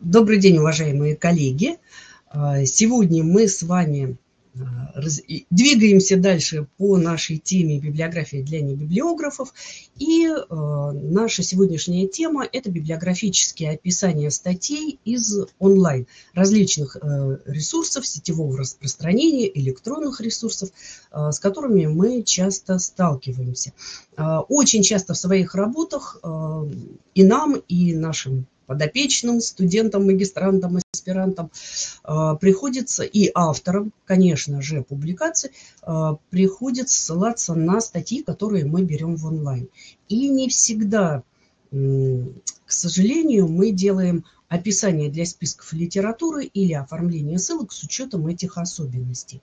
Добрый день, уважаемые коллеги. Сегодня мы с вами двигаемся дальше по нашей теме «Библиография для небиблиографов». И наша сегодняшняя тема – это библиографические описания статей из онлайн, различных ресурсов сетевого распространения, электронных ресурсов, с которыми мы часто сталкиваемся. Очень часто в своих работах и нам, и нашим подопечным, студентам, магистрантам, аспирантам приходится, и авторам, конечно же, публикаций, приходится ссылаться на статьи, которые мы берем в онлайн. И не всегда, к сожалению, мы делаем описание для списков литературы или оформление ссылок с учетом этих особенностей.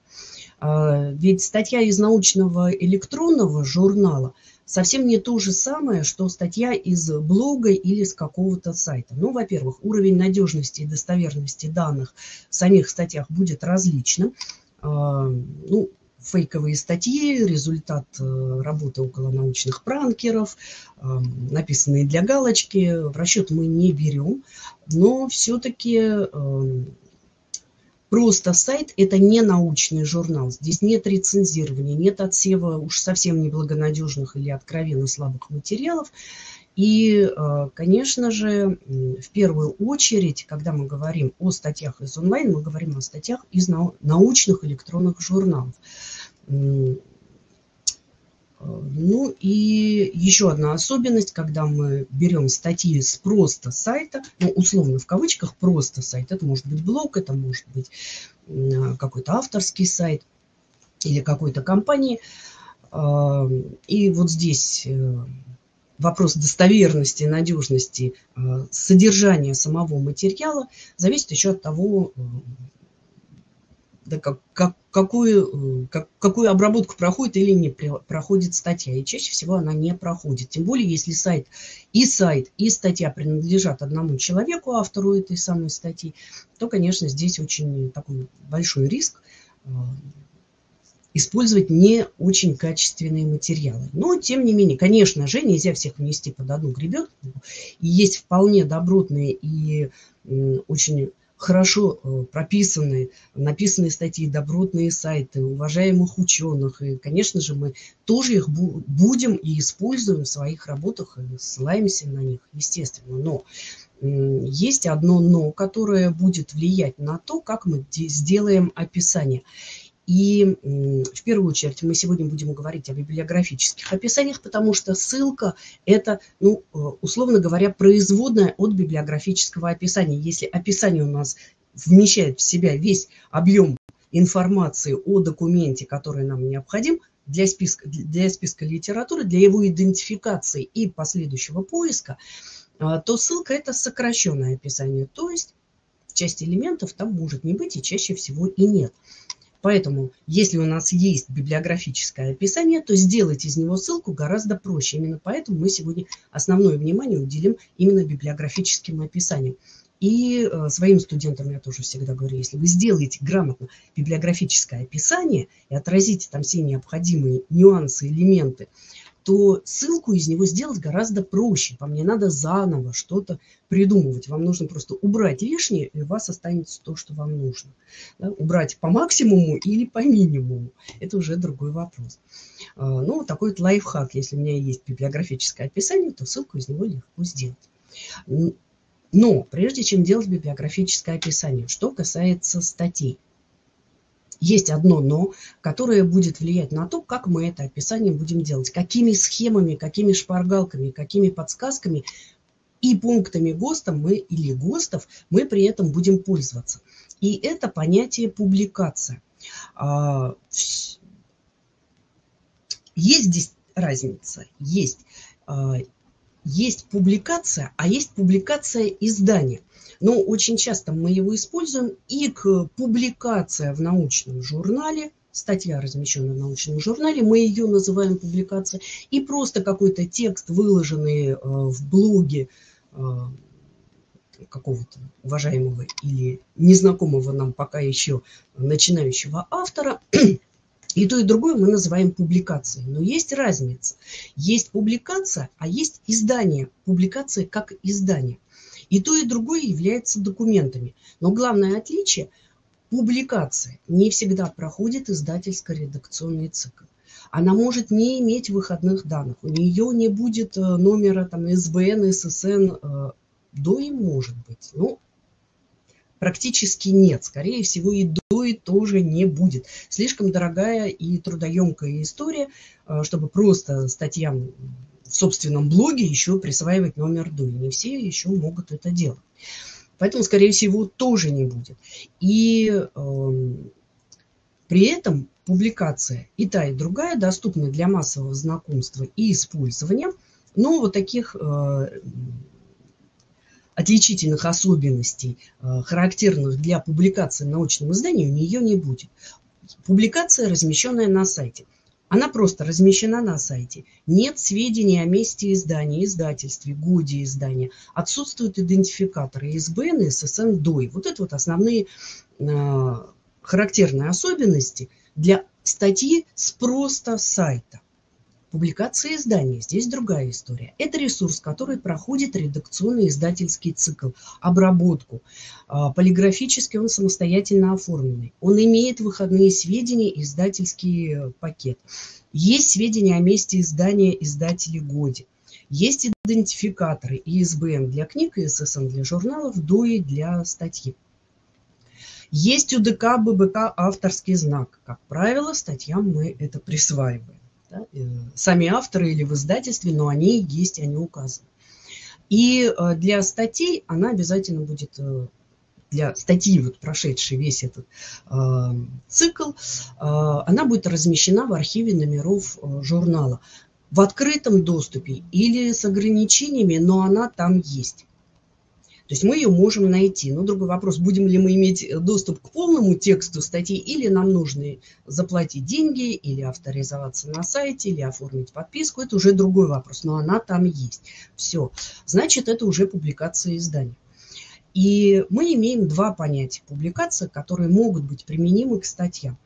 Ведь статья из научного электронного журнала совсем не то же самое, что статья из блога или с какого-то сайта. Ну, во-первых, уровень надежности и достоверности данных в самих статьях будет различным. Ну, фейковые статьи, результат работы около научных пранкеров, написанные для галочки, в расчет мы не берем. Но все-таки просто сайт – это не научный журнал. Здесь нет рецензирования, нет отсева уж совсем неблагонадежных или откровенно слабых материалов. И, конечно же, в первую очередь, когда мы говорим о статьях из онлайн, мы говорим о статьях из научных электронных журналов. Ну и еще одна особенность, когда мы берем статьи с просто сайта, ну, условно в кавычках просто сайт, это может быть блог, это может быть какой-то авторский сайт или какой-то компании. И вот здесь вопрос достоверности, надежности, содержания самого материала зависит еще от того, да, какую обработку проходит или не проходит статья. И чаще всего она не проходит. Тем более, если сайт, и статья принадлежат одному человеку, автору этой самой статьи, то, конечно, здесь очень такой большой риск использовать не очень качественные материалы. Но, тем не менее, конечно же, нельзя всех внести под одну гребенку. Есть вполне добротные и очень хорошо прописанные, написанные статьи, добротные сайты уважаемых ученых. И, конечно же, мы тоже их будем и используем в своих работах, и ссылаемся на них, естественно. Но есть одно «но», которое будет влиять на то, как мы сделаем описание. И в первую очередь мы сегодня будем говорить о библиографических описаниях, потому что ссылка – это, ну, условно говоря, производная от библиографического описания. Если описание у нас вмещает в себя весь объем информации о документе, который нам необходим для списка литературы, для его идентификации и последующего поиска, то ссылка – это сокращенное описание. То есть часть элементов там может не быть и чаще всего и нет. Поэтому, если у нас есть библиографическое описание, то сделать из него ссылку гораздо проще. Именно поэтому мы сегодня основное внимание уделим именно библиографическим описаниям. И своим студентам я тоже всегда говорю, если вы сделаете грамотно библиографическое описание и отразите там все необходимые нюансы, элементы, то ссылку из него сделать гораздо проще. Вам не надо заново что-то придумывать. Вам нужно просто убрать лишнее, и у вас останется то, что вам нужно. Да? Убрать по максимуму или по минимуму. Это уже другой вопрос. Ну, такой вот лайфхак. Если у меня есть библиографическое описание, то ссылку из него легко сделать. Но прежде чем делать библиографическое описание, что касается статей. Есть одно «но», которое будет влиять на то, как мы это описание будем делать, какими схемами, какими шпаргалками, какими подсказками и пунктами ГОСТа мы или ГОСТов мы при этом будем пользоваться. И это понятие «публикация». Есть здесь разница? Есть. Есть публикация, а есть публикация издания. Но очень часто мы его используем и к публикации в научном журнале, статья, размещенная в научном журнале, мы ее называем публикацией, и просто какой-то текст, выложенный в блоге какого-то уважаемого или незнакомого нам пока еще начинающего автора. И то, и другое мы называем публикацией. Но есть разница. Есть публикация, а есть издание. Публикация как издание. И то, и другое является документами. Но главное отличие – публикация не всегда проходит издательско-редакционный цикл. Она может не иметь выходных данных, у нее не будет номера там, СБН, ССН, до и может быть, но практически нет. Скорее всего, и до и тоже не будет. Слишком дорогая и трудоемкая история, чтобы просто статьям в собственном блоге еще присваивать номер до. И не все еще могут это делать. Поэтому, скорее всего, тоже не будет. И при этом публикация и та, и другая доступны для массового знакомства и использования. Но вот таких отличительных особенностей, характерных для публикации в научном издании, у нее не будет. Публикация, размещенная на сайте. Она просто размещена на сайте. Нет сведений о месте издания, издательстве, годе издания. Отсутствуют идентификаторы ИСБН, ССН, ДОИ. Вот это вот основные характерные особенности для статьи с просто сайта. Публикация издания. Здесь другая история. Это ресурс, который проходит редакционный издательский цикл, обработку. Полиграфически он самостоятельно оформленный. Он имеет выходные сведения, издательский пакет. Есть сведения о месте издания, издателе, годе. Есть идентификаторы ИСБН для книг, ССН для журналов, ДОИ для статьи. Есть УДК, ББК, авторский знак. Как правило, статьям мы это присваиваем. Да? Сами авторы или в издательстве, но они есть, они указаны. И для статей она обязательно будет, для статьи, вот прошедшей весь этот цикл, она будет размещена в архиве номеров журнала. В открытом доступе или с ограничениями, но она там есть. То есть мы ее можем найти. Но другой вопрос, будем ли мы иметь доступ к полному тексту статьи, или нам нужно заплатить деньги, или авторизоваться на сайте, или оформить подписку. Это уже другой вопрос, но она там есть. Все. Значит, это уже публикация издания. И мы имеем два понятия публикации, которые могут быть применимы к статьям.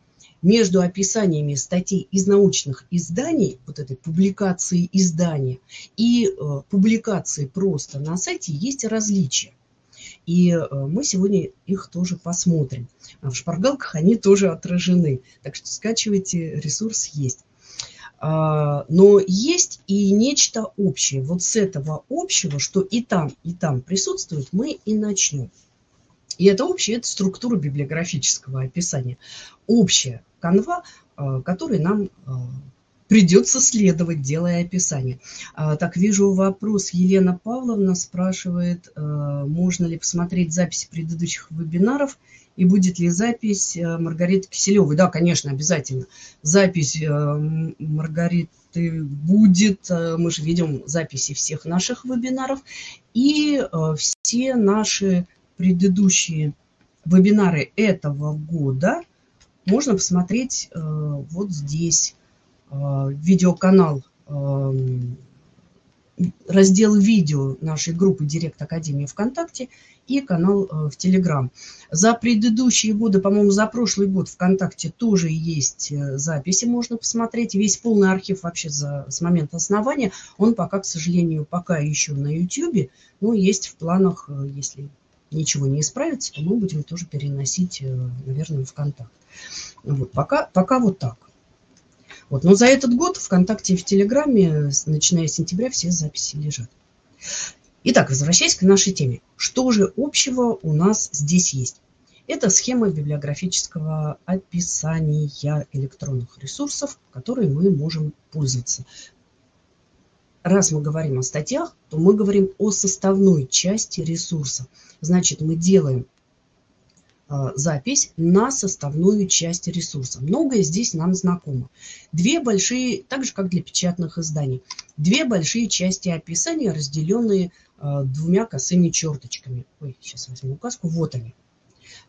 Между описаниями статей из научных изданий, вот этой публикации издания, и публикации просто на сайте есть различия. И мы сегодня их тоже посмотрим. В шпаргалках они тоже отражены. Так что скачивайте, ресурс есть. Но есть и нечто общее. Вот с этого общего, что и там присутствует, мы и начнем. И это общее, это структура библиографического описания. Общая канва, которой нам придется следовать, делая описание. Так, вижу вопрос. Елена Павловна спрашивает, можно ли посмотреть записи предыдущих вебинаров и будет ли запись Маргариты Киселевой. Да, конечно, обязательно. Запись Маргариты будет. Мы же ведем записи всех наших вебинаров. И все наши предыдущие вебинары этого года можно посмотреть вот здесь, видеоканал, раздел видео нашей группы Директ Академии ВКонтакте и канал в Телеграм. За предыдущие годы, по-моему, за прошлый год ВКонтакте тоже есть записи, можно посмотреть. Весь полный архив вообще с момента основания, он пока, к сожалению, пока еще на YouTube, но есть в планах, если ничего не исправится, то мы будем тоже переносить, наверное, ВКонтакте. Вот, пока вот так. Вот, но за этот год ВКонтакте и в Телеграме, начиная с сентября, все записи лежат. Итак, возвращаясь к нашей теме. Что же общего у нас здесь есть? Это схема библиографического описания электронных ресурсов, которые мы можем пользоваться. Раз мы говорим о статьях, то мы говорим о составной части ресурса. Значит, мы делаем запись на составную часть ресурса. Многое здесь нам знакомо. Две большие, так же как для печатных изданий, две большие части описания, разделенные двумя косыми черточками. Ой, сейчас возьму указку. Вот они.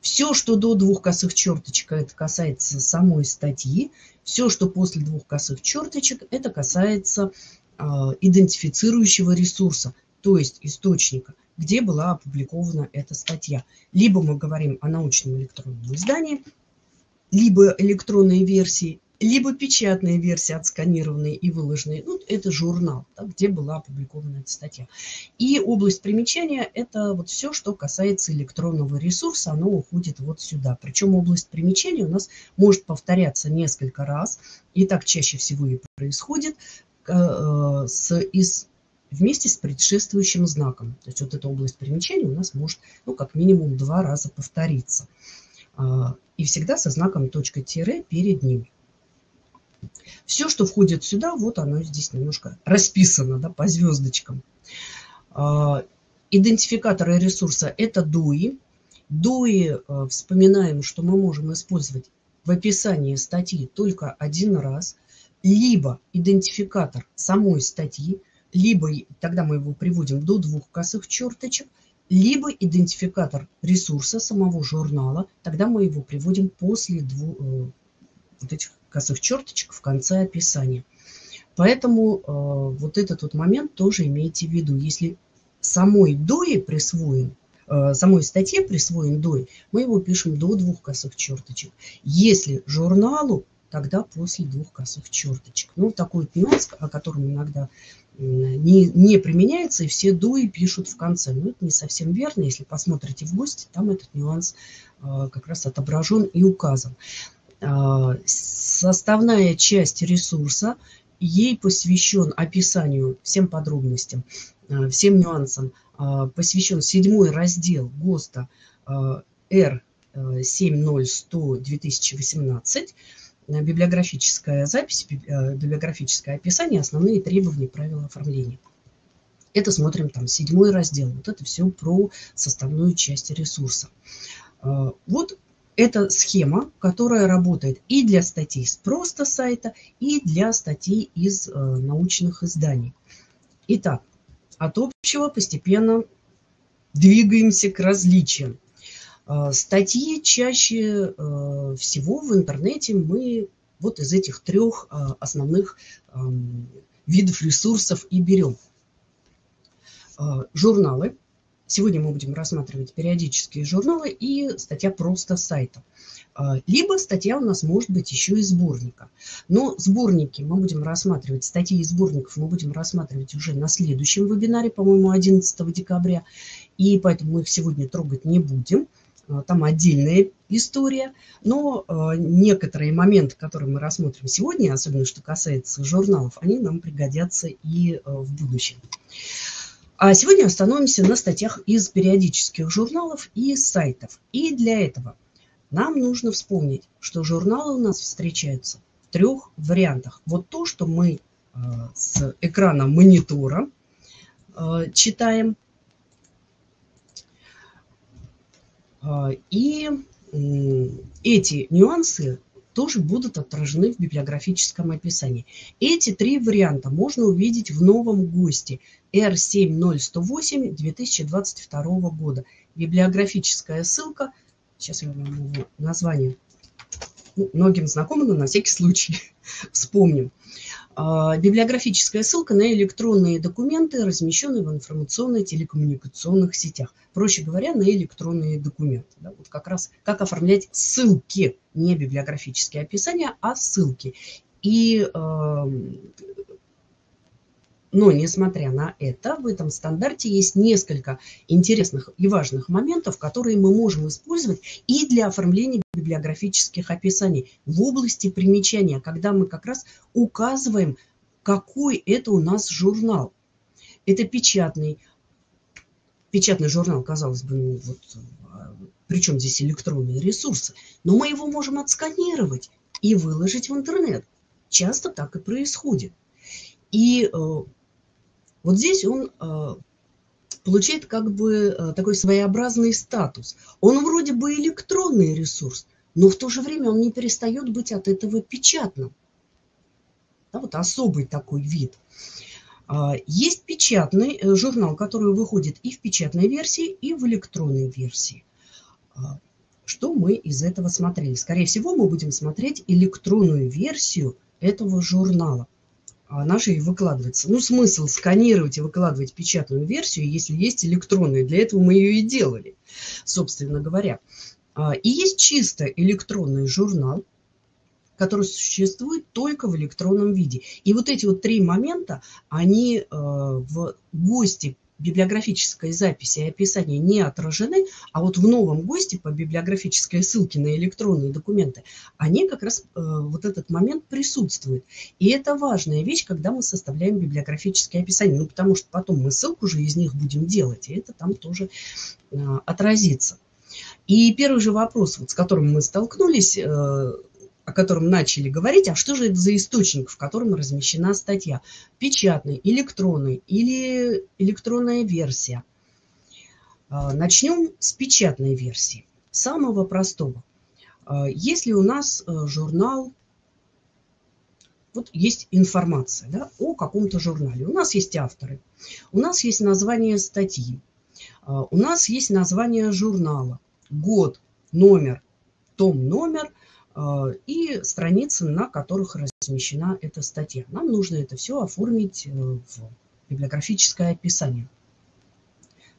Все, что до двух косых черточек, это касается самой статьи. Все, что после двух косых черточек, это касается идентифицирующего ресурса, то есть источника, где была опубликована эта статья. Либо мы говорим о научном электронном издании, либо электронной версии. либо печатная версия, отсканированная и выложенная. Ну, это журнал, да, где была опубликована эта статья. И область примечания – это вот все, что касается электронного ресурса, оно уходит вот сюда. Причем область примечания у нас может повторяться несколько раз, и так чаще всего и происходит вместе с предшествующим знаком. То есть вот эта область примечания у нас может, ну, как минимум 2 раза повториться. И всегда со знаком точка-тире перед ним. Все, что входит сюда, вот оно здесь немножко расписано, да, по звездочкам. Идентификаторы ресурса – это DOI. DOI, вспоминаем, что мы можем использовать в описании статьи только 1 раз. Либо идентификатор самой статьи, либо, тогда мы его приводим до 2 косых черточек, либо идентификатор ресурса самого журнала, тогда мы его приводим после 2 вот этих косых черточек в конце описания. Поэтому вот этот вот момент тоже имейте в виду. Если самой DOI присвоен, самой статье присвоен DOI, мы его пишем до 2 косых черточек. Если журналу, тогда после 2 косых черточек. Ну, такой нюанс, о котором иногда не применяется, и все DOI пишут в конце. Но это не совсем верно. Если посмотрите в ГОСТе, там этот нюанс как раз отображен и указан. Составная часть ресурса, ей посвящен описанию, всем подробностям, всем нюансам, посвящен 7-й раздел ГОСТа Р 70.100-2018, библиографическая запись, библиографическое описание, основные требования, правила оформления. Это смотрим там 7-й раздел. Вот это все про составную часть ресурса. Вот это схема, которая работает и для статей с просто сайта, и для статей из научных изданий. Итак, от общего постепенно двигаемся к различиям. Статьи чаще всего в интернете мы вот из этих 3 основных видов ресурсов и берем. Журналы. Сегодня мы будем рассматривать периодические журналы и статья просто сайта. Либо статья у нас может быть еще и сборника. Но сборники мы будем рассматривать, статьи и сборников мы будем рассматривать уже на следующем вебинаре, по-моему, 11 декабря. И поэтому мы их сегодня трогать не будем. Там отдельная история, но некоторые моменты, которые мы рассмотрим сегодня, особенно что касается журналов, они нам пригодятся и в будущем. А сегодня остановимся на статьях из периодических журналов и сайтов. И для этого нам нужно вспомнить, что журналы у нас встречаются в 3 вариантах. Вот то, что мы с экрана монитора читаем. И эти нюансы тоже будут отражены в библиографическом описании. Эти 3 варианта можно увидеть в новом ГОСТе R70108 2022 года. Библиографическая ссылка, сейчас я вам его название, многим знакомо, но на всякий случай вспомним. Библиографическая ссылка на электронные документы, размещенные в информационно-телекоммуникационных сетях. Проще говоря, на электронные документы. Да, вот как раз как оформлять ссылки, не библиографические описания, а ссылки. И, но несмотря на это, в этом стандарте есть несколько интересных и важных моментов, которые мы можем использовать и для оформления библиографических описаний в области примечания, когда мы как раз указываем, какой это у нас журнал. Это печатный журнал, казалось бы, ну вот, причем здесь электронные ресурсы, но мы его можем отсканировать и выложить в интернет. Часто так и происходит. И вот здесь он получает как бы такой своеобразный статус. Он вроде бы электронный ресурс, но в то же время он не перестает быть от этого печатным. Да, вот особый такой вид. Есть печатный журнал, который выходит и в печатной версии, и в электронной версии. Что мы из этого смотрели? Скорее всего, мы будем смотреть электронную версию этого журнала. Она же и выкладывается. Ну, смысл сканировать и выкладывать печатную версию, если есть электронная. Для этого мы ее и делали, собственно говоря. И есть чисто электронный журнал, который существует только в электронном виде. И вот эти вот три момента, они в ГОСТе библиографической записи и описания не отражены, а вот в новом ГОСТе по библиографической ссылке на электронные документы, они как раз, вот этот момент присутствует. И это важная вещь, когда мы составляем библиографические описания, ну, потому что потом мы ссылку же из них будем делать, и это там тоже отразится. И первый же вопрос, вот, с которым мы столкнулись, о котором начали говорить, а что же это за источник, в котором размещена статья? Печатный, электронный или электронная версия? Начнем с печатной версии, самого простого. Если у нас журнал, вот есть информация, да, о каком-то журнале, у нас есть авторы, у нас есть название статьи, у нас есть название журнала, год, номер, том, номер, и страницы, на которых размещена эта статья. Нам нужно это все оформить в библиографическое описание.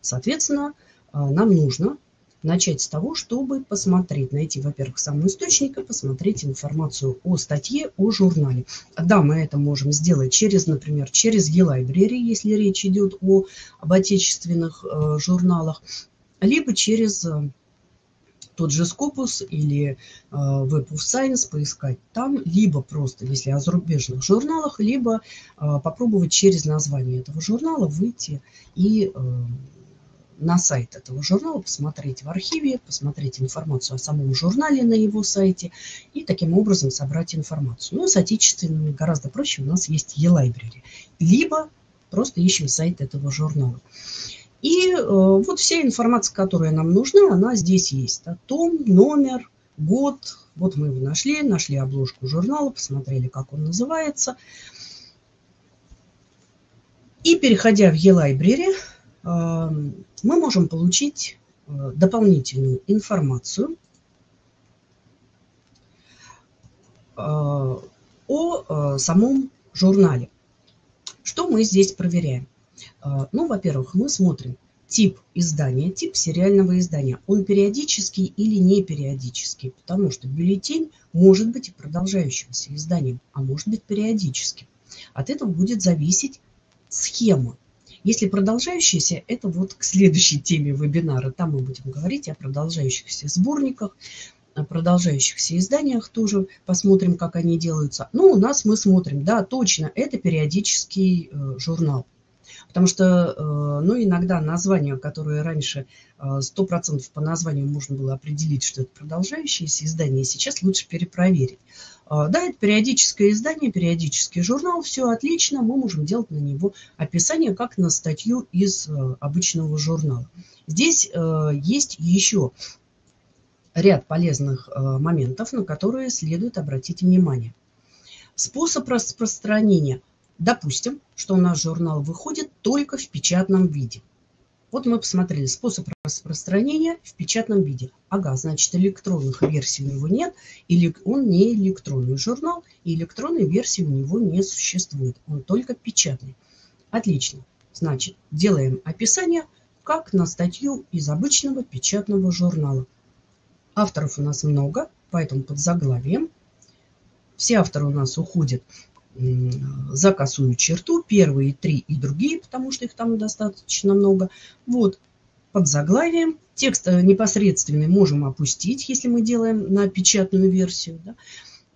Соответственно, нам нужно начать с того, чтобы посмотреть, найти, во-первых, самого источника, посмотреть информацию о статье, о журнале. Да, мы это можем сделать через, например, через e-library, если речь идет об отечественных журналах, либо через тот же Scopus или Web of Science, поискать там, либо просто, если о зарубежных журналах, либо попробовать через название этого журнала выйти и на сайт этого журнала, посмотреть в архиве, посмотреть информацию о самом журнале на его сайте и таким образом собрать информацию. Ну, с отечественными гораздо проще, у нас есть e-library, либо просто ищем сайт этого журнала. И вот вся информация, которая нам нужна, она здесь есть. Том, номер, год. Вот мы его нашли, нашли обложку журнала, посмотрели, как он называется. И переходя в e-library, мы можем получить дополнительную информацию о самом журнале. Что мы здесь проверяем? Ну, во-первых, мы смотрим тип издания, тип сериального издания. Он периодический или не периодический, потому что бюллетень может быть и продолжающимся изданием, а может быть периодическим. От этого будет зависеть схема. Если продолжающийся, это вот к следующей теме вебинара. Там мы будем говорить о продолжающихся сборниках, о продолжающихся изданиях тоже. Посмотрим, как они делаются. Ну, у нас мы смотрим, да, точно, это периодический журнал. Потому что, ну, иногда названия, которые раньше 100% по названию можно было определить, что это продолжающееся издание, сейчас лучше перепроверить. Да, это периодическое издание, периодический журнал, все отлично, мы можем делать на него описание, как на статью из обычного журнала. Здесь есть еще ряд полезных моментов, на которые следует обратить внимание. Способ распространения. Допустим, что у нас журнал выходит только в печатном виде. Вот мы посмотрели способ распространения в печатном виде. Ага, значит, электронных версий у него нет, или он не электронный журнал, и электронной версии у него не существует. Он только печатный. Отлично. Значит, делаем описание, как на статью из обычного печатного журнала. Авторов у нас много, поэтому под заглавием. Все авторы у нас уходят за косую черту, первые три и другие, потому что их там достаточно много. Вот, под заглавием. Текст непосредственный можем опустить, если мы делаем на печатную версию.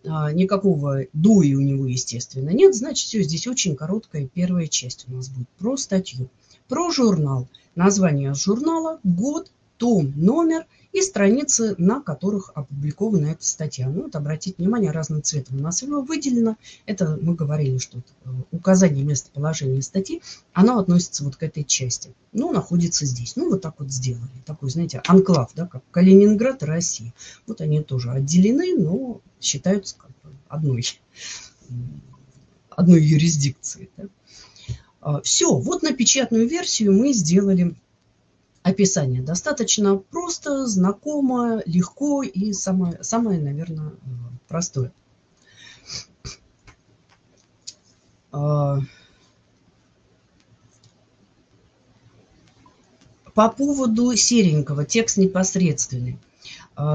Да. Никакого до и у него, естественно, нет. Значит, все, здесь очень короткая первая часть у нас будет про статью. Про журнал. Название журнала, год, том, номер и страницы, на которых опубликована эта статья. Ну, вот обратите внимание, разным цветом у нас его выделено. Это мы говорили, что указание местоположения статьи, оно относится вот к этой части. Ну, находится здесь. Ну, вот так вот сделали. Такой, знаете, анклав, да, как Калининград и Россия. Вот они тоже отделены, но считаются как бы одной юрисдикцией. Да. Все, вот на печатную версию мы сделали описание. Достаточно просто, знакомо, легко и самое, наверное, простое. По поводу серенького, текст непосредственный.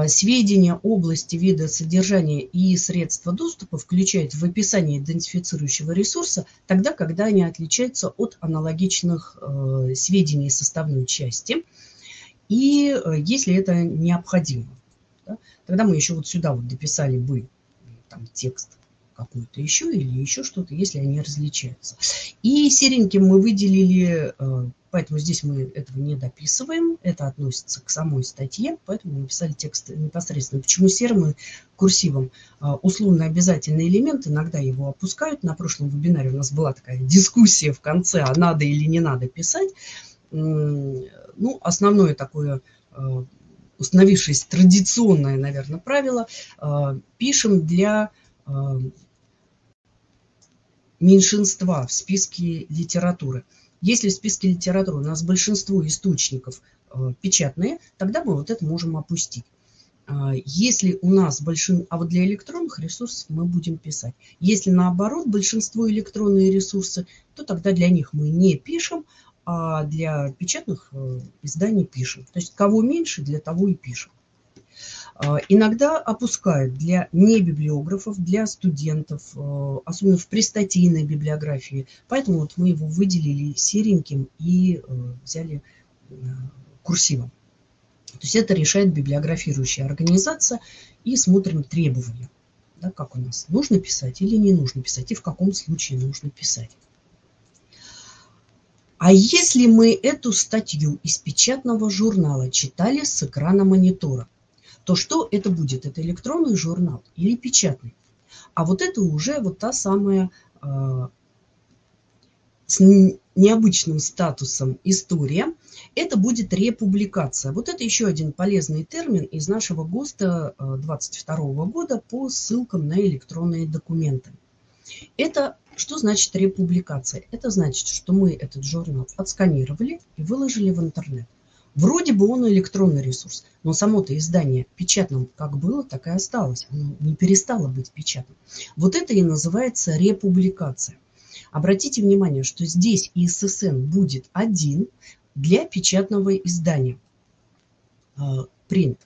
Сведения, области, вида, содержания и средства доступа включают в описание идентифицирующего ресурса тогда, когда они отличаются от аналогичных сведений составной части, и если это необходимо. Да, тогда мы еще вот сюда вот дописали бы там, текст какой-то еще или еще что-то, если они различаются. И сереньким мы выделили... Поэтому здесь мы этого не дописываем, это относится к самой статье, поэтому мы писали текст непосредственно. Почему серым и курсивом? Условно обязательный элемент, иногда его опускают. На прошлом вебинаре у нас была такая дискуссия в конце, а надо или не надо писать. Ну, основное такое установившееся традиционное, наверное, правило, пишем для меньшинства в списке литературы. Если в списке литературы у нас большинство источников печатные, тогда мы вот это можем опустить. Если у нас большинство... А вот для электронных ресурсов мы будем писать. Если наоборот большинство электронные ресурсы, то тогда для них мы не пишем, а для печатных изданий пишем. То есть кого меньше, для того и пишем. Иногда опускают для небиблиографов, для студентов, особенно в престатейной библиографии. Поэтому вот мы его выделили сереньким и взяли курсивом. То есть это решает библиографирующая организация. И смотрим требования. Да, как у нас, нужно писать или не нужно писать, и в каком случае нужно писать. А если мы эту статью из печатного журнала читали с экрана монитора, то что это будет? Это электронный журнал или печатный? А вот это уже вот та самая с необычным статусом история. Это будет републикация. Вот это еще один полезный термин из нашего ГОСТа 2022 года по ссылкам на электронные документы. Это что значит републикация? Это значит, что мы этот журнал отсканировали и выложили в интернет. Вроде бы он электронный ресурс, но само-то издание печатным как было, так и осталось. Оно не перестало быть печатным. Вот это и называется републикация. Обратите внимание, что здесь ИССН будет один для печатного издания. Принт.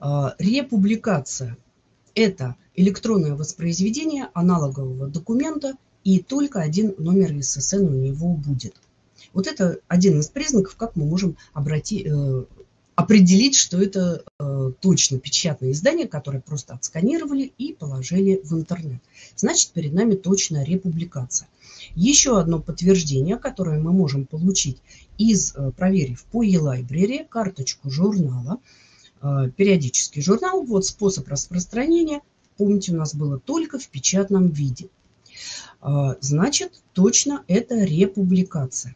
Републикация – это электронное воспроизведение аналогового документа, и только один номер ИССН у него будет. Вот это один из признаков, как мы можем определить, что это точно печатное издание, которое просто отсканировали и положили в интернет. Значит, перед нами точная републикация. Еще одно подтверждение, которое мы можем получить, проверив по e-library карточку журнала, периодический журнал. Вот способ распространения. Помните, у нас было только в печатном виде. Значит, точно это републикация.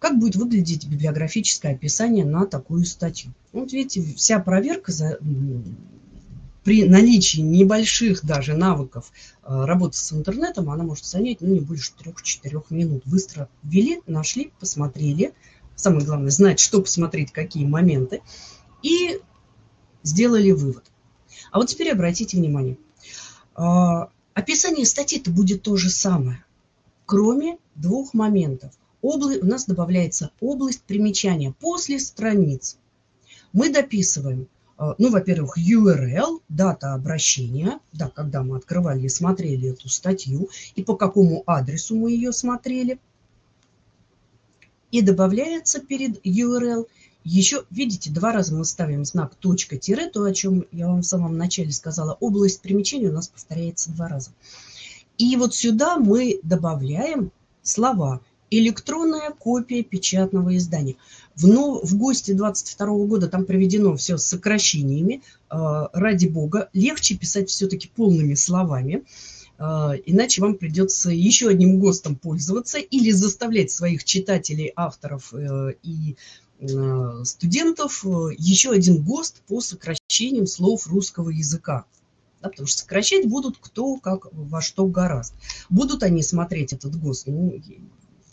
Как будет выглядеть библиографическое описание на такую статью? Вот видите, вся проверка при наличии небольших даже навыков работы с интернетом, она может занять не больше 3-4 минут. Быстро ввели, нашли, посмотрели. Самое главное, знать, что посмотреть, какие моменты. И сделали вывод. А вот теперь обратите внимание. Описание статьи-то будет то же самое, кроме двух моментов. У нас добавляется область примечания после страниц. Мы дописываем, ну, во-первых, URL, дата обращения, да, когда мы открывали и смотрели эту статью, и по какому адресу мы ее смотрели. И добавляется перед URL еще, видите, два раза мы ставим знак точка-тире, то, о чем я вам в самом начале сказала, область примечания у нас повторяется два раза. И вот сюда мы добавляем слова «электронная копия печатного издания». В ГОСТе 2022 года там приведено все с сокращениями. Ради бога, легче писать все-таки полными словами, иначе вам придется еще одним ГОСТом пользоваться или заставлять своих читателей, авторов и студентов еще один ГОСТ по сокращениям слов русского языка. Да, потому что сокращать будут кто, как, во что гораздо. Будут они смотреть этот ГОСТ? Ну,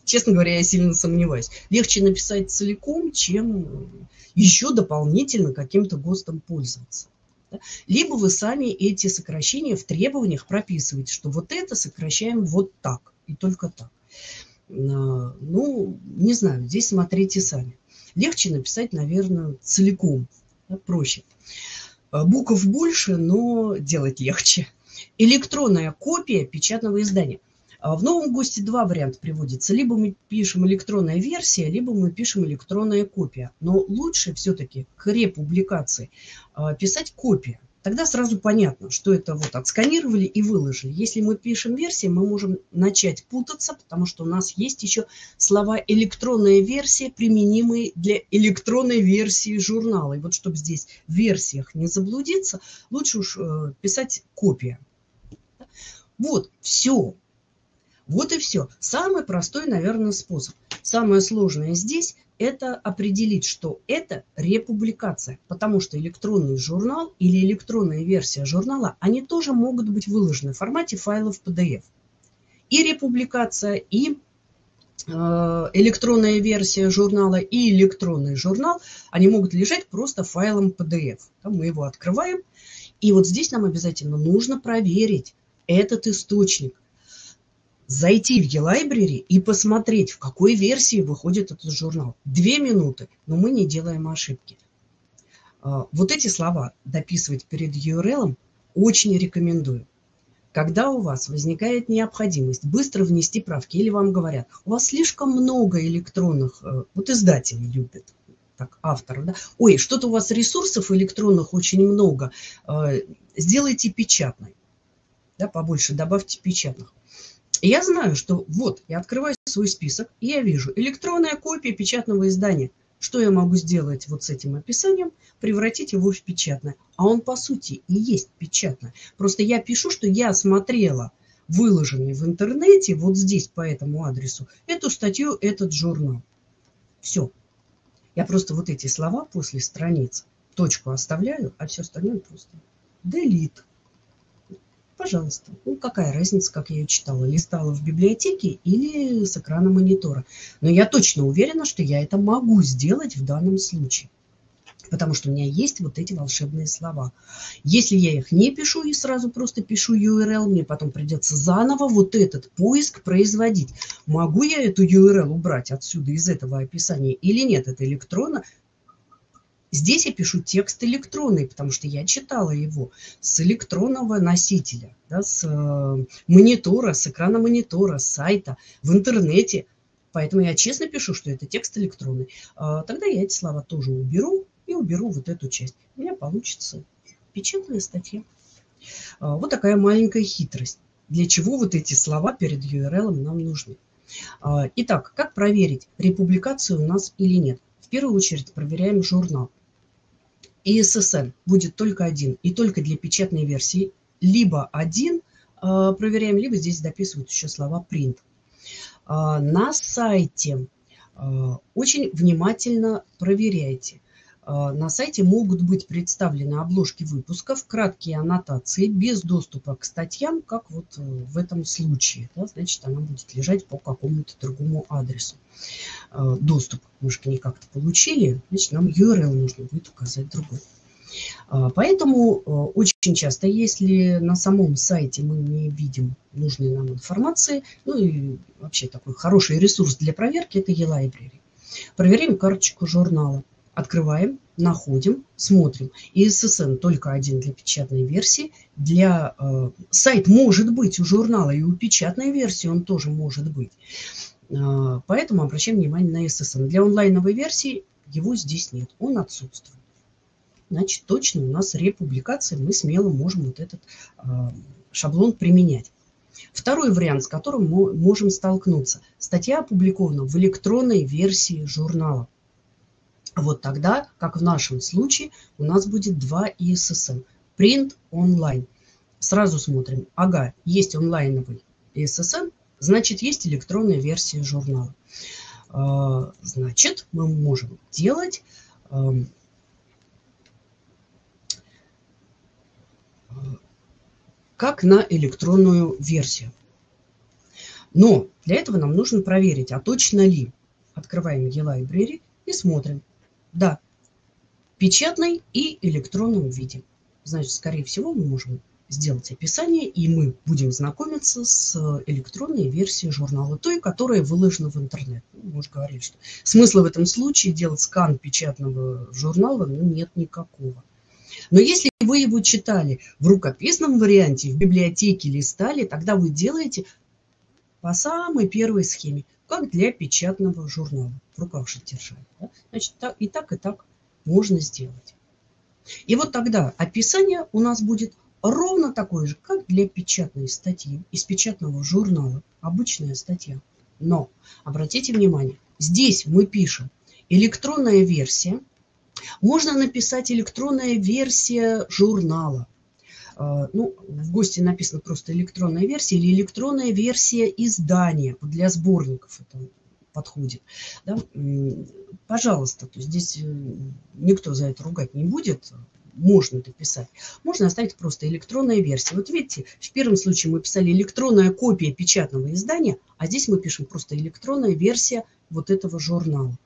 честно говоря, я сильно сомневаюсь. Легче написать целиком, чем еще дополнительно каким-то ГОСТом пользоваться. Да? Либо вы сами эти сокращения в требованиях прописываете, что вот это сокращаем вот так и только так. Ну, не знаю, здесь смотрите сами. Легче написать, наверное, целиком, да, проще. Букв больше, но делать легче. Электронная копия печатного издания. В новом ГОСТе два варианта приводится. Либо мы пишем электронная версия, либо мы пишем электронная копия. Но лучше все-таки к републикации писать копия. Тогда сразу понятно, что это вот отсканировали и выложили. Если мы пишем версии, мы можем начать путаться, потому что у нас есть еще слова электронная версия, применимые для электронной версии журнала. И вот чтобы здесь в версиях не заблудиться, лучше уж писать копия. Вот, все. Вот и все. Самый простой, наверное, способ. Самое сложное здесь – это определить, что это републикация. Потому что электронный журнал или электронная версия журнала, они тоже могут быть выложены в формате файлов PDF. И републикация, и электронная версия журнала, и электронный журнал, они могут лежать просто файлом PDF. Мы его открываем. И вот здесь нам обязательно нужно проверить этот источник. Зайти в e-library и посмотреть, в какой версии выходит этот журнал. 2 минуты, но мы не делаем ошибки. Вот эти слова дописывать перед URL-ом очень рекомендую. Когда у вас возникает необходимость быстро внести правки, или вам говорят, у вас слишком много электронных, вот издатели любят, так, авторов, да? Ой, что-то у вас ресурсов электронных очень много, сделайте печатной, да, побольше добавьте печатных. Я знаю, что вот я открываю свой список, и я вижу электронная копия печатного издания. Что я могу сделать вот с этим описанием? Превратить его в печатное. А он, по сути, и есть печатное. Просто я пишу, что я смотрела выложенный в интернете, вот здесь по этому адресу, эту статью, этот журнал. Все. Я просто вот эти слова после страниц точку оставляю, а все остальное просто delete. Пожалуйста, ну какая разница, как я ее читала, листала в библиотеке или с экрана монитора. Но я точно уверена, что я это могу сделать в данном случае, потому что у меня есть вот эти волшебные слова. Если я их не пишу и сразу просто пишу URL, мне потом придется заново вот этот поиск производить. Могу я эту URL убрать отсюда из этого описания или нет, это электронно. Здесь я пишу текст электронный, потому что я читала его с электронного носителя, да, с монитора, с экрана монитора, с сайта, в интернете. Поэтому я честно пишу, что это текст электронный. Тогда я эти слова тоже уберу и уберу вот эту часть. У меня получится печатная статья. Вот такая маленькая хитрость. Для чего вот эти слова перед URL нам нужны? Итак, как проверить, републикация у нас или нет? В первую очередь проверяем журнал. ISSN будет только один, и только для печатной версии. Либо один проверяем, либо здесь дописывают еще слова print. На сайте очень внимательно проверяйте. На сайте могут быть представлены обложки выпусков, краткие аннотации, без доступа к статьям, как вот в этом случае. Да, значит, она будет лежать по какому-то другому адресу. Доступ мы же не как-то получили, значит, нам URL нужно будет указать другой. Поэтому очень часто, если на самом сайте мы не видим нужной нам информации, ну и вообще такой хороший ресурс для проверки – это e-library. Проверим карточку журнала. Открываем, находим, смотрим. ISSN только один для печатной версии. Для сайт может быть у журнала и у печатной версии он тоже может быть. Поэтому обращаем внимание на ISSN. Для онлайновой версии его здесь нет, он отсутствует. Значит, точно у нас републикация, мы смело можем вот этот шаблон применять. Второй вариант, с которым мы можем столкнуться. Статья опубликована в электронной версии журнала. Вот тогда, как в нашем случае, у нас будет 2 ISSN. Print онлайн. Сразу смотрим. Ага, есть онлайновый ISSN, значит, есть электронная версия журнала. Значит, мы можем делать как на электронную версию. Но для этого нам нужно проверить, а точно ли. Открываем e-library и смотрим. Да, в печатной и электронном виде. Значит, скорее всего, мы можем сделать описание, и мы будем знакомиться с электронной версией журнала, той, которая выложена в интернет. Ну, мы уже говорили, что смысла в этом случае делать скан печатного журнала нет никакого. Но если вы его читали в рукописном варианте, в библиотеке листали, тогда вы делаете по самой первой схеме, как для печатного журнала. В руках же держали. Да? Значит, и так можно сделать. И вот тогда описание у нас будет ровно такое же, как для печатной статьи, из печатного журнала. Обычная статья. Но, обратите внимание, здесь мы пишем электронная версия. Можно написать электронная версия журнала. Ну, в ГОСТе написано просто электронная версия или электронная версия издания. Для сборников это подходит. Да? Пожалуйста, то есть здесь никто за это ругать не будет. Можно дописать. Можно оставить просто электронная версия. Вот видите, в первом случае мы писали электронная копия печатного издания, а здесь мы пишем просто электронная версия вот этого журнала.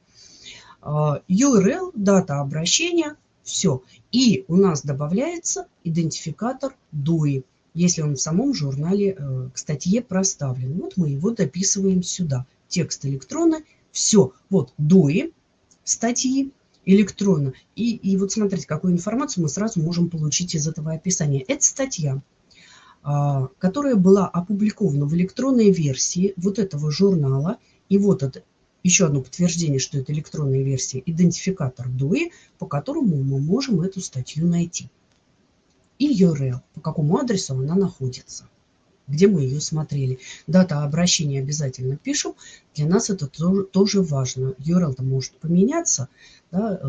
URL, дата обращения, все. И у нас добавляется идентификатор DOI, если он в самом журнале к статье проставлен. Вот мы его дописываем сюда. Текст электрона, все. Вот DOI статьи электрона. И вот смотрите, какую информацию мы сразу можем получить из этого описания. Это статья, которая была опубликована в электронной версии вот этого журнала. И вот это еще одно подтверждение, что это электронная версия, идентификатор DOI, по которому мы можем эту статью найти. И URL, по какому адресу она находится, где мы ее смотрели. Дата обращения обязательно пишем. Для нас это тоже важно. URL-то может поменяться, да,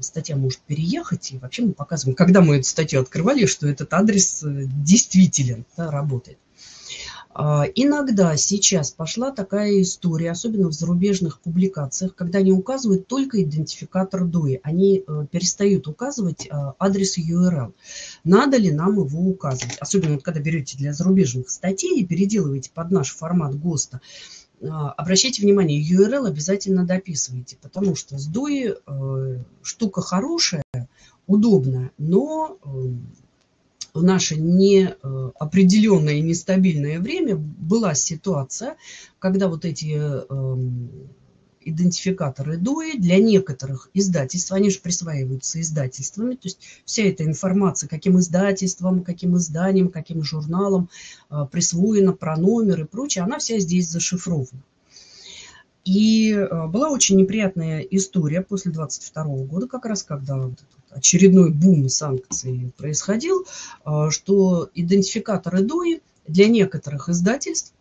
статья может переехать. И вообще мы показываем, когда мы эту статью открывали, что этот адрес действителен, да, работает. Иногда сейчас пошла такая история, особенно в зарубежных публикациях, когда они указывают только идентификатор DOI. Они перестают указывать адрес URL. Надо ли нам его указывать? Особенно когда берете для зарубежных статей и переделываете под наш формат ГОСТа. Обращайте внимание, URL обязательно дописывайте, потому что с DOI штука хорошая, удобная, но... В наше неопределенное и нестабильное время была ситуация, когда вот эти идентификаторы DOI для некоторых издательств, они же присваиваются издательствами, то есть вся эта информация, каким издательством, каким изданием, каким журналом присвоена, про номер и прочее, она вся здесь зашифрована. И была очень неприятная история после 2022 года, как раз когда вот этот очередной бум санкций происходил, что идентификаторы DOI для некоторых издательств,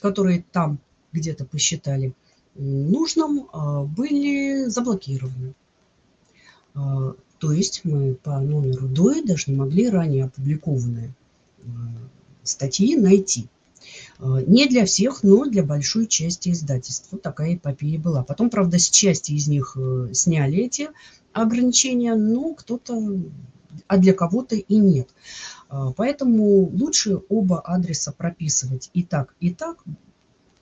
которые там где-то посчитали нужным, были заблокированы. То есть мы по номеру DOI даже не могли ранее опубликованные статьи найти. Не для всех, но для большой части издательств. Вот такая эпопея была. Потом, правда, с части из них сняли эти ограничения, но кто-то, а для кого-то и нет. Поэтому лучше оба адреса прописывать и так, и так.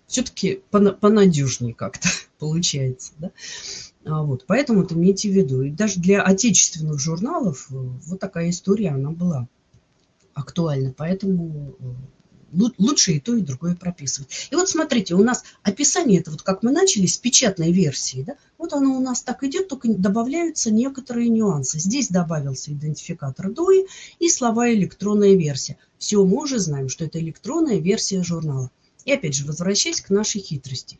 Все-таки понадежнее как-то получается. Да? Вот, поэтому это имейте в виду. И даже для отечественных журналов вот такая история, она была актуальна. Поэтому... Лучше и то, и другое прописывать. И вот смотрите, у нас описание, это вот как мы начали с печатной версии, да? Вот оно у нас так идет, только добавляются некоторые нюансы. Здесь добавился идентификатор DOI и слова электронная версия. Все, мы уже знаем, что это электронная версия журнала. И опять же, возвращаясь к нашей хитрости.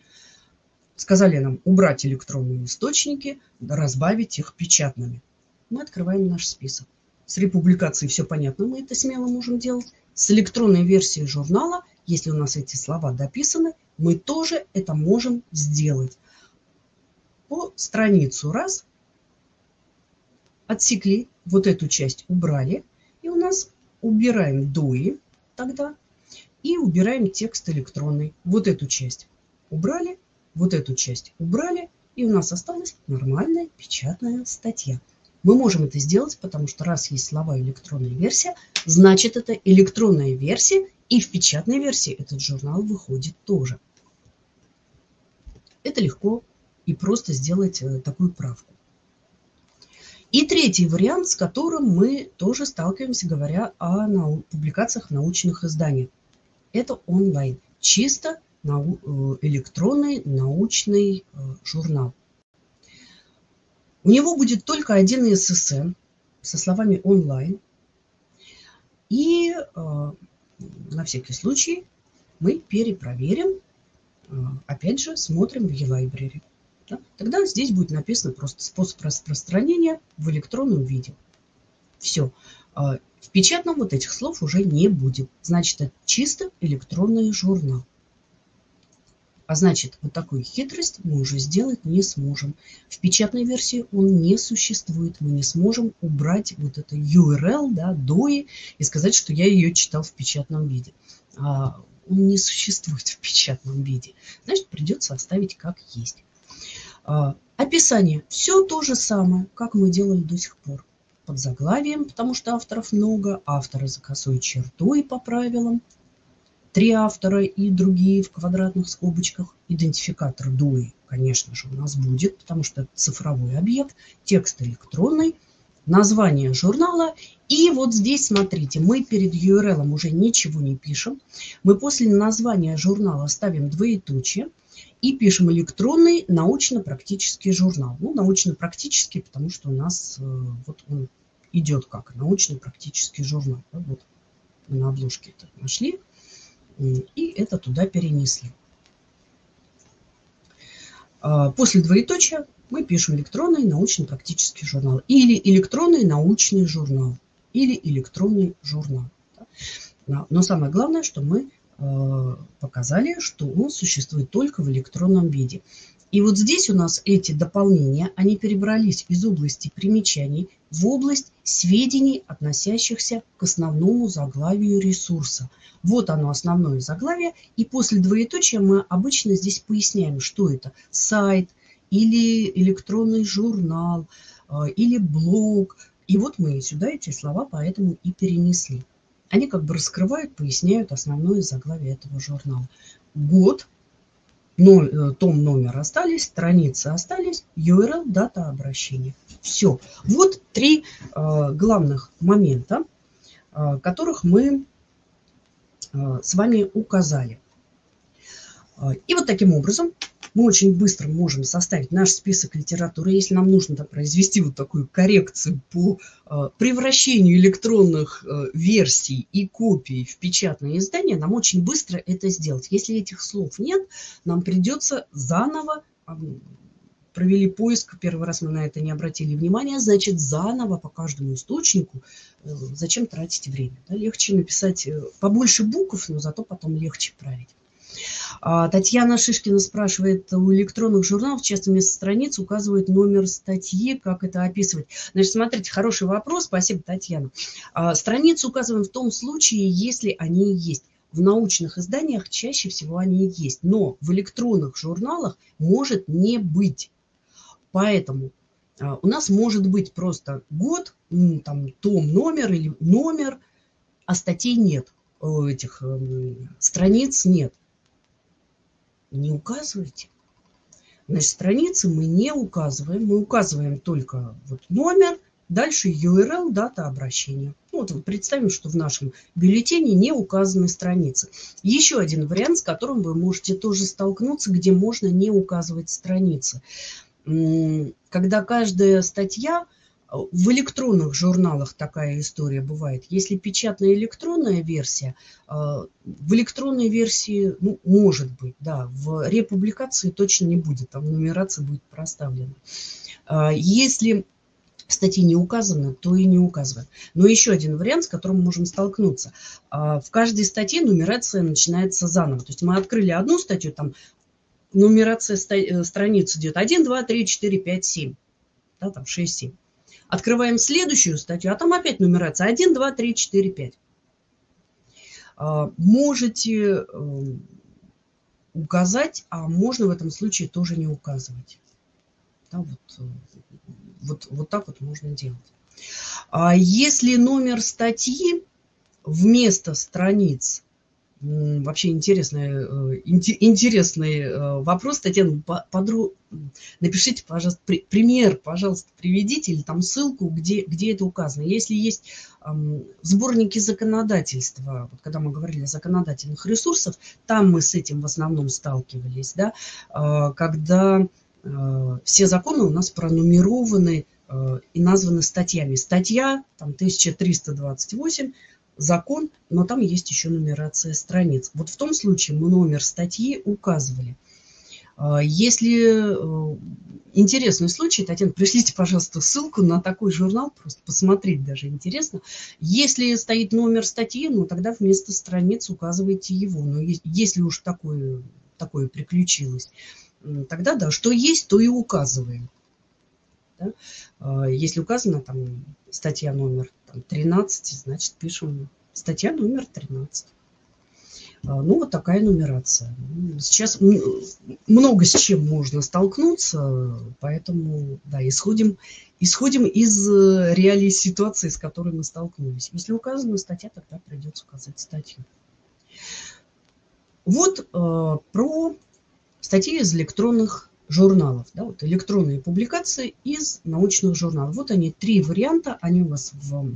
Сказали нам убрать электронные источники, разбавить их печатными. Мы открываем наш список. С републикацией все понятно, мы это смело можем делать. С электронной версией журнала, если у нас эти слова дописаны, мы тоже это можем сделать. По страницу раз, отсекли, вот эту часть убрали, и у нас убираем DOI тогда, и убираем текст электронный. Вот эту часть убрали, вот эту часть убрали, и у нас осталась нормальная печатная статья. Мы можем это сделать, потому что раз есть слова электронная версия, значит это электронная версия, и в печатной версии этот журнал выходит тоже. Это легко и просто сделать такую правку. И третий вариант, с которым мы тоже сталкиваемся, говоря о публикациях в научных изданиях. Это онлайн, чисто электронный научный журнал. У него будет только один ИССН со словами «онлайн». И на всякий случай мы перепроверим, опять же, смотрим в e-library. Да? Тогда здесь будет написано просто способ распространения в электронном виде. Все. В печатном вот этих слов уже не будет. Значит, это чисто электронный журнал. А значит, вот такую хитрость мы уже сделать не сможем. В печатной версии он не существует. Мы не сможем убрать вот это URL, да, DOI, и сказать, что я ее читал в печатном виде. Он не существует в печатном виде. Значит, придется оставить как есть. Описание. Все то же самое, как мы делали до сих пор. Под заглавием, потому что авторов много, авторы за косой чертой по правилам. Три автора и другие в квадратных скобочках. Идентификатор DOI, конечно же, у нас будет, потому что это цифровой объект, текст электронный, название журнала. И вот здесь, смотрите, мы перед URL уже ничего не пишем. Мы после названия журнала ставим двоеточие и пишем электронный научно-практический журнал. Ну, научно-практический, потому что у нас вот он идет как научно-практический журнал. Да, вот мы на обложке это нашли. И это туда перенесли. После двоеточия мы пишем электронный научно-практический журнал. Или электронный научный журнал. Или электронный журнал. Но самое главное, что мы показали, что он существует только в электронном виде. И вот здесь у нас эти дополнения, они перебрались из области примечаний в область сведений, относящихся к основному заглавию ресурса. Вот оно, основное заглавие. И после двоеточия мы обычно здесь поясняем, что это сайт или электронный журнал, или блог. И вот мы сюда эти слова поэтому и перенесли. Они как бы раскрывают, поясняют основное заглавие этого журнала. Год. Но том, номер остались, страницы остались, URL, дата обращения. Все. Вот три главных момента, которых мы с вами указали. И вот таким образом мы очень быстро можем составить наш список литературы, если нам нужно произвести вот такую коррекцию по превращению электронных версий и копий в печатные издания, нам очень быстро это сделать. Если этих слов нет, нам придется заново, провели поиск, первый раз мы на это не обратили внимания, значит, заново по каждому источнику, зачем тратить время. Да? Легче написать побольше букв, но зато потом легче править. Татьяна Шишкина спрашивает, у электронных журналов часто вместо страниц указывают номер статьи, как это описывать? Значит, смотрите, хороший вопрос, спасибо, Татьяна. Страницу указываем в том случае, если они есть. В научных изданиях чаще всего они есть, но в электронных журналах может не быть. Поэтому у нас может быть просто год, там, том, номер или номер, а статей нет, этих страниц нет. Не указывайте. Значит, страницы мы не указываем. Мы указываем только вот номер, дальше URL, дата обращения. Вот представим, что в нашем бюллетене не указаны страницы. Еще один вариант, с которым вы можете тоже столкнуться, где можно не указывать страницы. Когда каждая статья... В электронных журналах такая история бывает. Если печатная электронная версия, в электронной версии, ну, может быть, да, в републикации точно не будет, там нумерация будет проставлена. Если статьи не указаны, то и не указывают. Но еще один вариант, с которым мы можем столкнуться. В каждой статье нумерация начинается заново. То есть мы открыли одну статью, там нумерация страниц идет 1, 2, 3, 4, 5, 7, да, там 6, 7. Открываем следующую статью, а там опять нумерация 1, 2, 3, 4, 5. Можете указать, а можно в этом случае тоже не указывать. Да, вот так вот можно делать. Если номер статьи вместо страниц вообще интересный вопрос, Татьяна. Напишите, пожалуйста, пример, пожалуйста, приведите, или там ссылку, где это указано. Если есть сборники законодательства, вот когда мы говорили о законодательных ресурсах, там мы с этим в основном сталкивались, да, когда все законы у нас пронумерованы и названы статьями. Статья там 1328, закон, но там есть еще нумерация страниц. Вот в том случае мы номер статьи указывали. Если интересный случай, Татьяна, пришлите, пожалуйста, ссылку на такой журнал, просто посмотреть даже интересно. Если стоит номер статьи, ну тогда вместо страниц указывайте его. Но если уж такое приключилось, тогда да, что есть, то и указываем. Да? Если указана там статья номер 13, значит, пишем статья номер 13. Ну, вот такая нумерация. Сейчас много с чем можно столкнуться, поэтому, да, исходим из реалий ситуации, с которой мы столкнулись. Если указана статья, тогда придется указать статью. Вот про статьи из электронных журналов, да, вот электронные публикации из научных журналов. Вот они, три варианта, они у вас в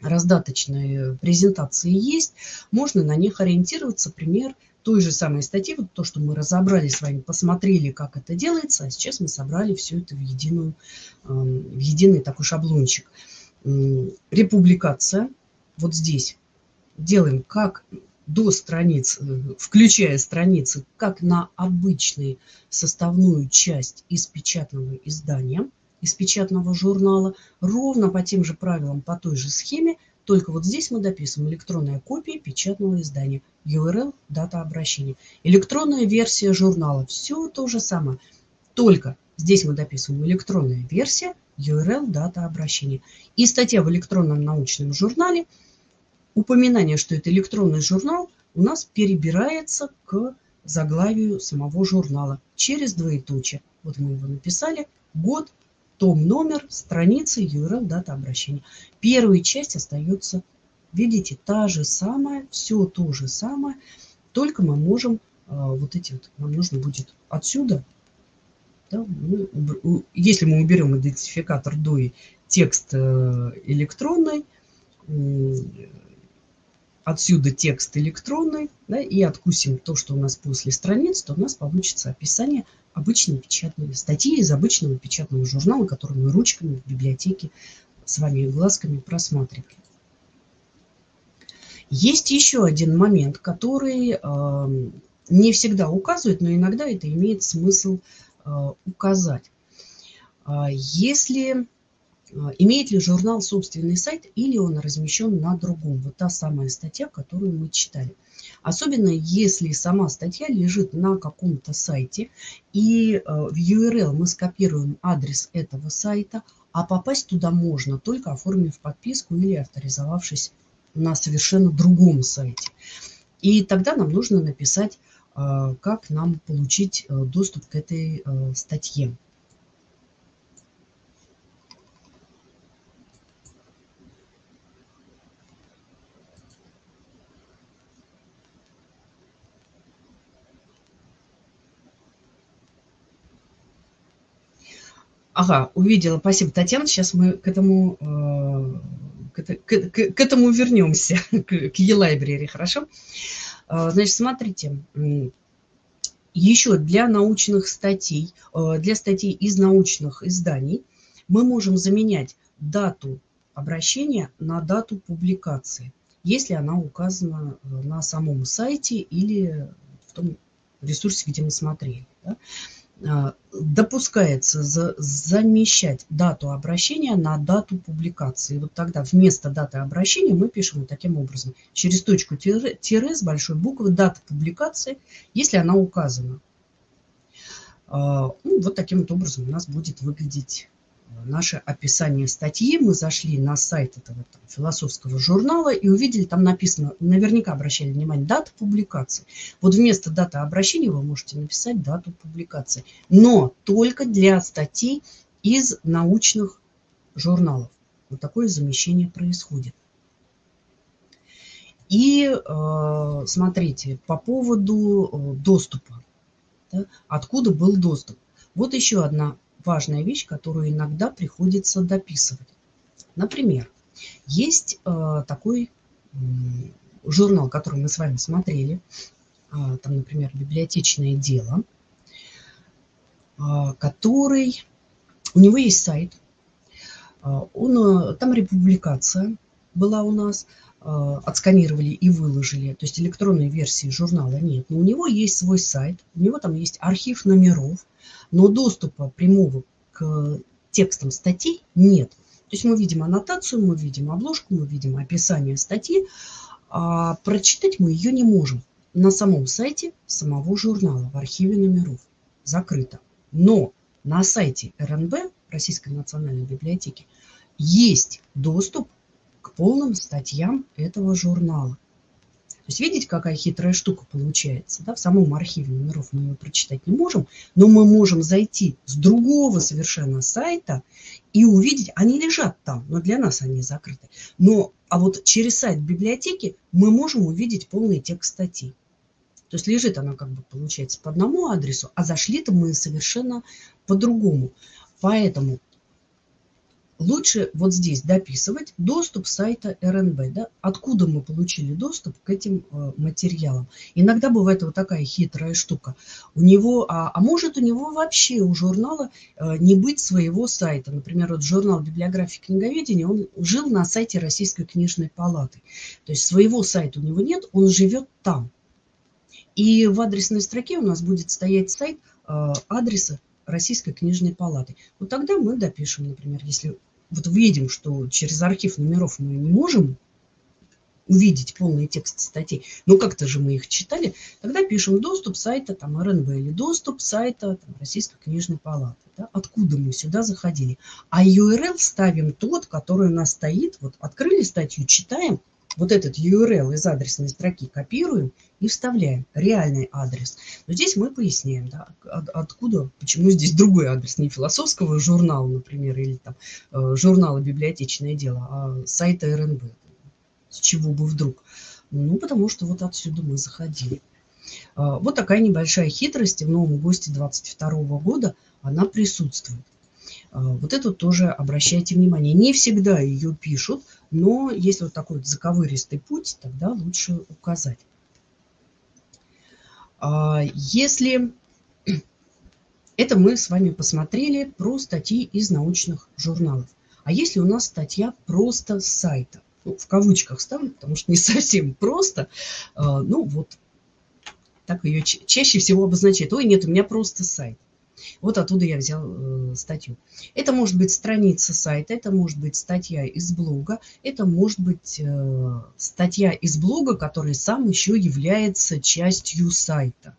раздаточной презентации есть. Можно на них ориентироваться, пример той же самой статьи, вот то, что мы разобрали с вами, посмотрели, как это делается, а сейчас мы собрали все это в единый такой шаблончик. Републикация, вот здесь делаем как до страниц, включая страницы, как на обычную составную часть из печатного издания, из печатного журнала, ровно по тем же правилам, по той же схеме, только вот здесь мы дописываем электронная копия печатного издания, URL, дата обращения, электронная версия журнала, все то же самое, только здесь мы дописываем электронная версия, URL, дата обращения. И статья в электронном научном журнале, упоминание, что это электронный журнал, у нас перебирается к заглавию самого журнала через двоеточие. Вот мы его написали, год, том, номер, страницы, URL, дата обращения. Первая часть остается, видите, та же самая, все то же самое, только мы можем, вот эти вот, нам нужно будет отсюда, да, если мы уберем идентификатор до и текст электронный, отсюда текст электронный, да, и откусим то, что у нас после страниц, то у нас получится описание обычной печатной статьи из обычного печатного журнала, который мы ручками в библиотеке с вами глазками просматриваем. Есть еще один момент, который не всегда указывают, но иногда это имеет смысл указать. Если... Имеет ли журнал собственный сайт или он размещен на другом? Вот та самая статья, которую мы читали. Особенно если сама статья лежит на каком-то сайте, и в URL мы скопируем адрес этого сайта, а попасть туда можно, только оформив подписку или авторизовавшись на совершенно другом сайте. И тогда нам нужно написать, как нам получить доступ к этой статье. Ага, увидела. Спасибо, Татьяна. Сейчас мы к этому вернемся, к e-library, хорошо? Значит, смотрите, еще для научных статей, для статей из научных изданий мы можем заменять дату обращения на дату публикации, если она указана на самом сайте или в том ресурсе, где мы смотрели, да? Допускается замещать дату обращения на дату публикации. Вот тогда вместо даты обращения мы пишем вот таким образом. Через точку тире с большой буквы дата публикации, если она указана. Ну, вот таким вот образом у нас будет выглядеть наше описание статьи. Мы зашли на сайт этого там философского журнала и увидели, там написано, наверняка обращали внимание, дата публикации. Вот вместо даты обращения вы можете написать дату публикации. Но только для статей из научных журналов. Вот такое замещение происходит. И смотрите, по поводу доступа. Да, откуда был доступ? Вот еще одна важная вещь, которую иногда приходится дописывать. Например, есть такой журнал, который мы с вами смотрели, там, например, «Библиотечное дело», который, у него есть сайт, там републикация была у нас, отсканировали и выложили, то есть электронной версии журнала нет, но у него есть свой сайт, у него там есть архив номеров, но доступа прямого к текстам статей нет. То есть мы видим аннотацию, мы видим обложку, мы видим описание статьи, а прочитать мы ее не можем. На самом сайте самого журнала в архиве номеров закрыто. Но на сайте РНБ, Российской национальной библиотеки, есть доступ к полным статьям этого журнала. То есть видите, какая хитрая штука получается. Да? В самом архиве номеров мы ее прочитать не можем, но мы можем зайти с другого совершенно сайта и увидеть, они лежат там, но для нас они закрыты. А вот через сайт библиотеки мы можем увидеть полный текст статьи. То есть лежит она, как бы, получается, по одному адресу, а зашли-то мы совершенно по-другому. Поэтому лучше вот здесь дописывать доступ сайта РНБ. Да? Откуда мы получили доступ к этим материалам. Иногда бывает вот такая хитрая штука. У него, может у него вообще, у журнала не быть своего сайта. Например, вот журнал «Библиография и книговедение», он жил на сайте Российской книжной палаты. То есть своего сайта у него нет, он живет там. И в адресной строке у нас будет стоять сайт адреса Российской книжной палаты. Вот тогда мы допишем, например, если вот видим, что через архив номеров мы не можем увидеть полный текст статей, но как-то же мы их читали, тогда пишем доступ сайта там, РНБ или доступ сайта там, Российской книжной палаты. Да, откуда мы сюда заходили. А URL ставим тот, который у нас стоит. Вот открыли статью, читаем. Вот этот URL из адресной строки копируем и вставляем реальный адрес. Но здесь мы поясняем, да, откуда, почему здесь другой адрес, не философского журнала, например, или там, журнала «Библиотечное дело», а сайта РНБ. С чего бы вдруг? Ну, потому что вот отсюда мы заходили. Вот такая небольшая хитрость в новом ГОСТе 2022 года, она присутствует. Вот это тоже обращайте внимание. Не всегда ее пишут, но если вот такой вот заковыристый путь, тогда лучше указать. Если это мы с вами посмотрели про статьи из научных журналов. А если у нас статья просто с сайта? Ну, в кавычках ставлю, потому что не совсем просто. Ну вот так ее чаще всего обозначает. Ой, нет, у меня просто сайт. Вот оттуда я взял статью. Это может быть страница сайта, это может быть статья из блога, это может быть статья из блога, которая сам еще является частью сайта.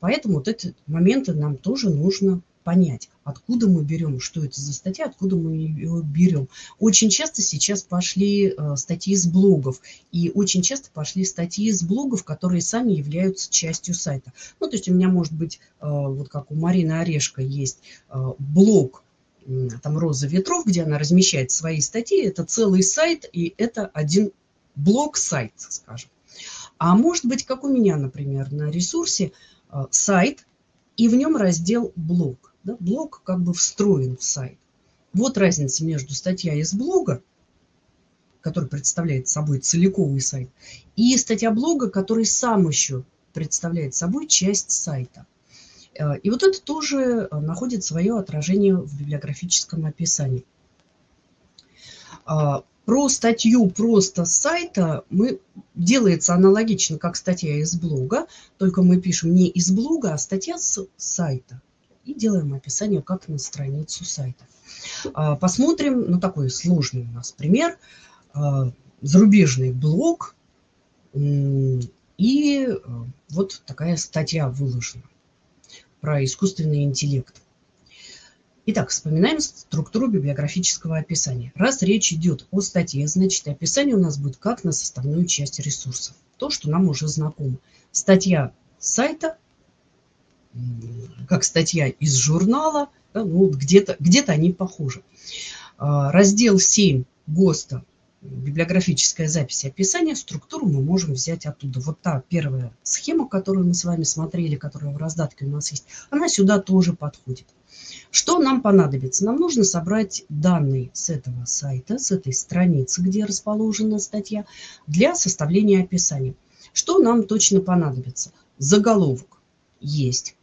Поэтому вот эти моменты нам тоже нужно понять, откуда мы берем, что это за статья, откуда мы ее берем. Очень часто сейчас пошли статьи из блогов, и очень часто пошли статьи из блогов, которые сами являются частью сайта. Ну, то есть у меня может быть, вот как у Марины Орешко есть блог, там «Роза ветров», где она размещает свои статьи, это целый сайт, и это один блог-сайт, скажем. А может быть, как у меня, например, на ресурсе сайт, и в нем раздел «Блог». Да, блог как бы встроен в сайт. Вот разница между статьей из блога, которая представляет собой целиковый сайт, и статья блога, которая сам еще представляет собой часть сайта. И вот это тоже находит свое отражение в библиографическом описании. Про статью просто с сайта делается аналогично, как статья из блога, только мы пишем не из блога, а статья с сайта. И делаем описание как на страницу сайта. Посмотрим, ну такой сложный у нас пример, зарубежный блог. И вот такая статья выложена про искусственный интеллект. Итак, вспоминаем структуру библиографического описания. Раз речь идет о статье, значит, описание у нас будет как на составную часть ресурсов. То, что нам уже знакомо. Статья сайта, как статья из журнала, да, ну, где-то они похожи. Раздел 7 ГОСТа библиографическая запись и описание, структуру мы можем взять оттуда. Вот та первая схема, которую мы с вами смотрели, которая в раздатке у нас есть, она сюда тоже подходит. Что нам понадобится? Нам нужно собрать данные с этого сайта, с этой страницы, где расположена статья, для составления описания. Что нам точно понадобится? Заголовок есть.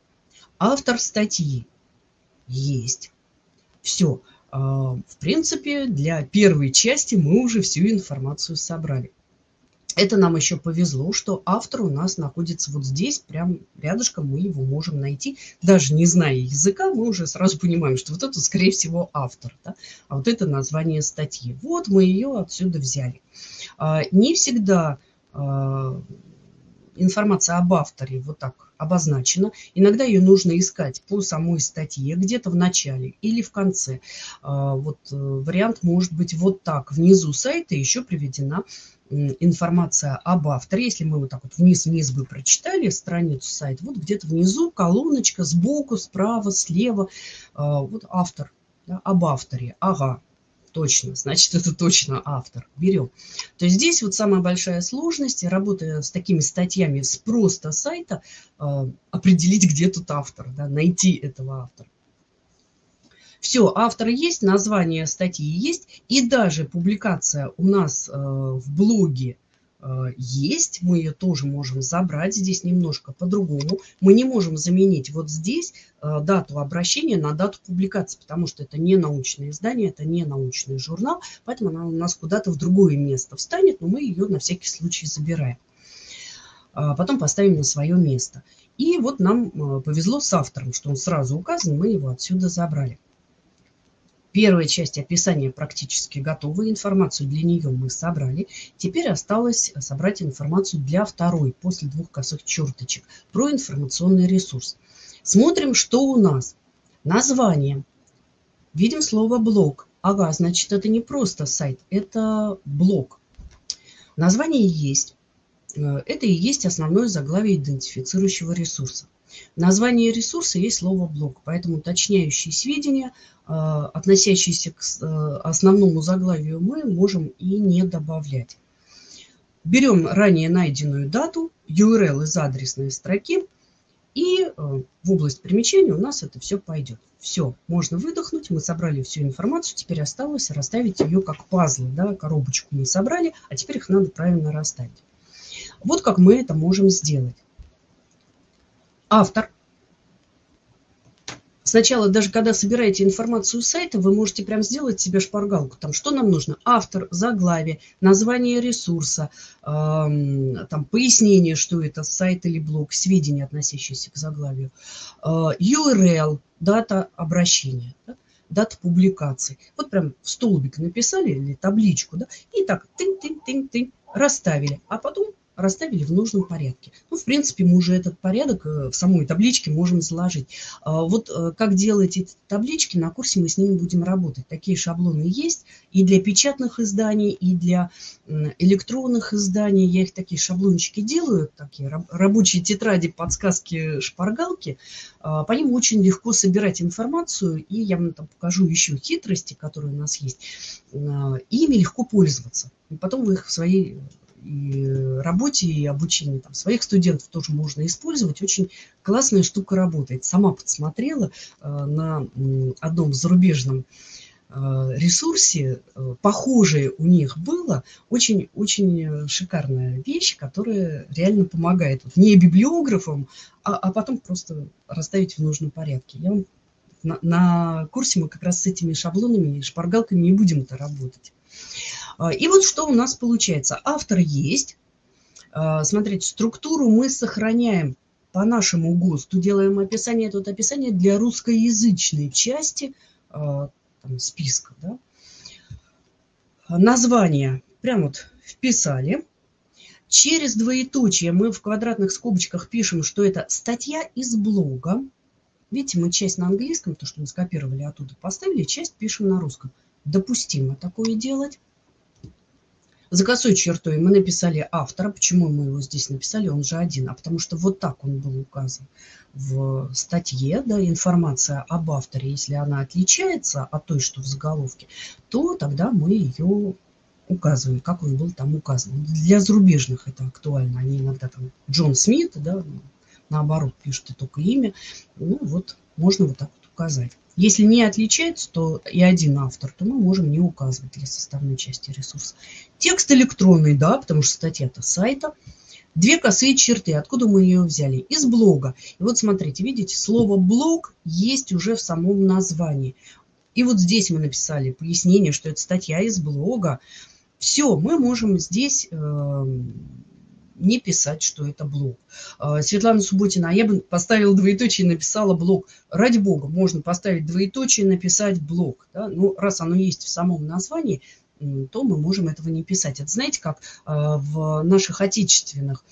Автор статьи есть. Все. В принципе, для первой части мы уже всю информацию собрали. Это нам еще повезло, что автор у нас находится вот здесь, прям рядышком мы его можем найти. Даже не зная языка, мы уже сразу понимаем, что вот это, скорее всего, автор. Да? А вот это название статьи. Вот мы ее отсюда взяли. Не всегда информация об авторе вот так обозначена. Иногда ее нужно искать по самой статье, где-то в начале или в конце. Вот вариант может быть вот так. Внизу сайта еще приведена информация об авторе. Если мы вот так вот вниз-вниз бы прочитали страницу сайта, вот где-то внизу колоночка сбоку, справа, слева. Вот автор, да, об авторе. Ага, точно. Значит, это точно автор. Берем. То есть здесь вот самая большая сложность, работая с такими статьями с просто сайта, определить, где тут автор, да, найти этого автора. Все, автор есть, название статьи есть, и даже публикация у нас в блоге есть. Мы ее тоже можем забрать. Здесь немножко по-другому. Мы не можем заменить вот здесь дату обращения на дату публикации, потому что это не научное издание, это не научный журнал, поэтому она у нас куда-то в другое место встанет, но мы ее на всякий случай забираем. Потом поставим на свое место. И вот нам повезло с автором, что он сразу указан, мы его отсюда забрали. Первая часть описания практически готова, информацию для нее мы собрали. Теперь осталось собрать информацию для второй, после двух косых черточек, про информационный ресурс. Смотрим, что у нас. Название. Видим слово «блог». Ага, значит, это не просто сайт, это блог. Название есть. Это и есть основное заглавие идентифицирующего ресурса. Название ресурса есть слово «блог», поэтому уточняющие сведения, относящиеся к основному заглавию, мы можем и не добавлять. Берем ранее найденную дату, URL из адресной строки, и в область примечаний у нас это все пойдет. Все, можно выдохнуть, мы собрали всю информацию, теперь осталось расставить ее как пазлы, да, коробочку мы собрали, а теперь их надо правильно расставить. Вот как мы это можем сделать. Автор. Сначала, даже когда собираете информацию с сайта, вы можете прям сделать себе шпаргалку. Там, что нам нужно? Автор, заглавие, название ресурса, там, пояснение, что это сайт или блог, сведения, относящиеся к заглавию, URL, дата обращения, да, дата публикации. Вот прям в столбик написали или табличку, да, и так тынь-тынь-тынь-тынь расставили, а потом расставили в нужном порядке. Ну, в принципе, мы уже этот порядок в самой табличке можем заложить. Вот как делать эти таблички, на курсе мы с ними будем работать. Такие шаблоны есть и для печатных изданий, и для электронных изданий. Я их такие шаблончики делаю, такие рабочие тетради, подсказки, шпаргалки. По ним очень легко собирать информацию, и я вам там покажу еще хитрости, которые у нас есть. Ими легко пользоваться. И потом вы их в своей и работе, и обучении там своих студентов тоже можно использовать. Очень классная штука работает. Сама подсмотрела на одном зарубежном ресурсе. Похожее у них было. Очень-очень шикарная вещь, которая реально помогает вот не библиографам, а потом просто расставить в нужном порядке. Я вам на курсе мы как раз с этими шаблонами и шпаргалками не будем это работать. И вот что у нас получается. Автор есть. Смотрите, структуру мы сохраняем по нашему ГОСТу. Делаем описание. Это вот описание для русскоязычной части там, списка. Да? Название прям вот вписали. Через двоеточие мы в квадратных скобочках пишем, что это статья из блога. Видите, мы часть на английском, то, что мы скопировали оттуда, поставили, часть пишем на русском. Допустимо такое делать. За косой чертой мы написали автора. Почему мы его здесь написали? Он же один. А потому что вот так он был указан в статье. Да, информация об авторе, если она отличается от той, что в заголовке, то тогда мы ее указывают, как он был там указан. Для зарубежных это актуально. Они иногда там Джон Смит, да, наоборот, пишут только имя. Ну вот, можно вот так вот указать. Если не отличается, то и один автор, то мы можем не указывать для составной части ресурса. Текст электронный, да, потому что статья-то сайта. Две косые черты. Откуда мы ее взяли? Из блога. И вот смотрите, видите, слово «блог» есть уже в самом названии. И вот здесь мы написали пояснение, что это статья из блога. Все, мы можем здесь не писать, что это блог. Светлана Субботина, а я бы поставила двоеточие и написала блог. Ради бога, можно поставить двоеточие и написать блог. Да? Ну, раз оно есть в самом названии, то мы можем этого не писать. Это знаете, как в наших отечественных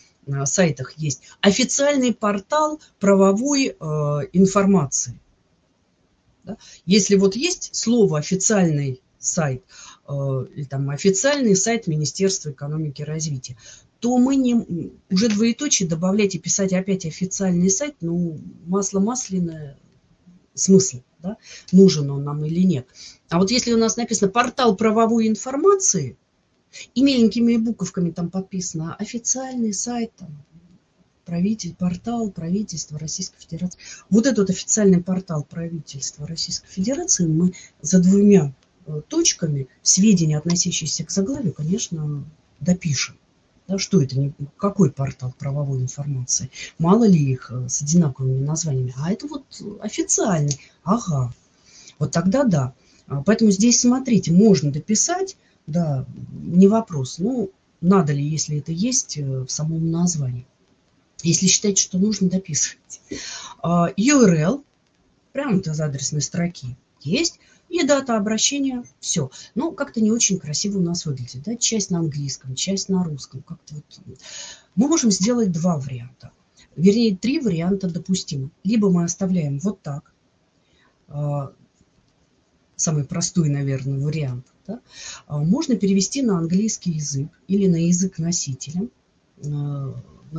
сайтах есть официальный портал правовой информации. Да? Если вот есть слово «официальный сайт» или там «официальный сайт Министерства экономики и развития», то мы не, уже двоеточие добавлять и писать опять «официальный сайт», ну, масло масляное, смысл, да? Нужен он нам или нет. А вот если у нас написано «портал правовой информации» и меленькими буковками там подписано «официальный сайт», там, портал правительства Российской Федерации. Вот этот официальный портал правительства Российской Федерации мы за двумя точками сведения, относящиеся к заглавию, конечно, допишем. Да, что это? Какой портал правовой информации? Мало ли их с одинаковыми названиями. А это вот официальный. Ага. Вот тогда да. Поэтому здесь, смотрите, можно дописать, да, не вопрос. Ну, надо ли, если это есть в самом названии. Если считаете, что нужно, дописывайте. URL, прямо из адресной строки, есть. И дата обращения, все. Ну, как-то не очень красиво у нас выглядит. Да? Часть на английском, часть на русском. Как-то вот. Мы можем сделать два варианта. Вернее, три варианта допустимы. Либо мы оставляем вот так. Самый простой, наверное, вариант. Да? Можно перевести на английский язык или на язык носителя, на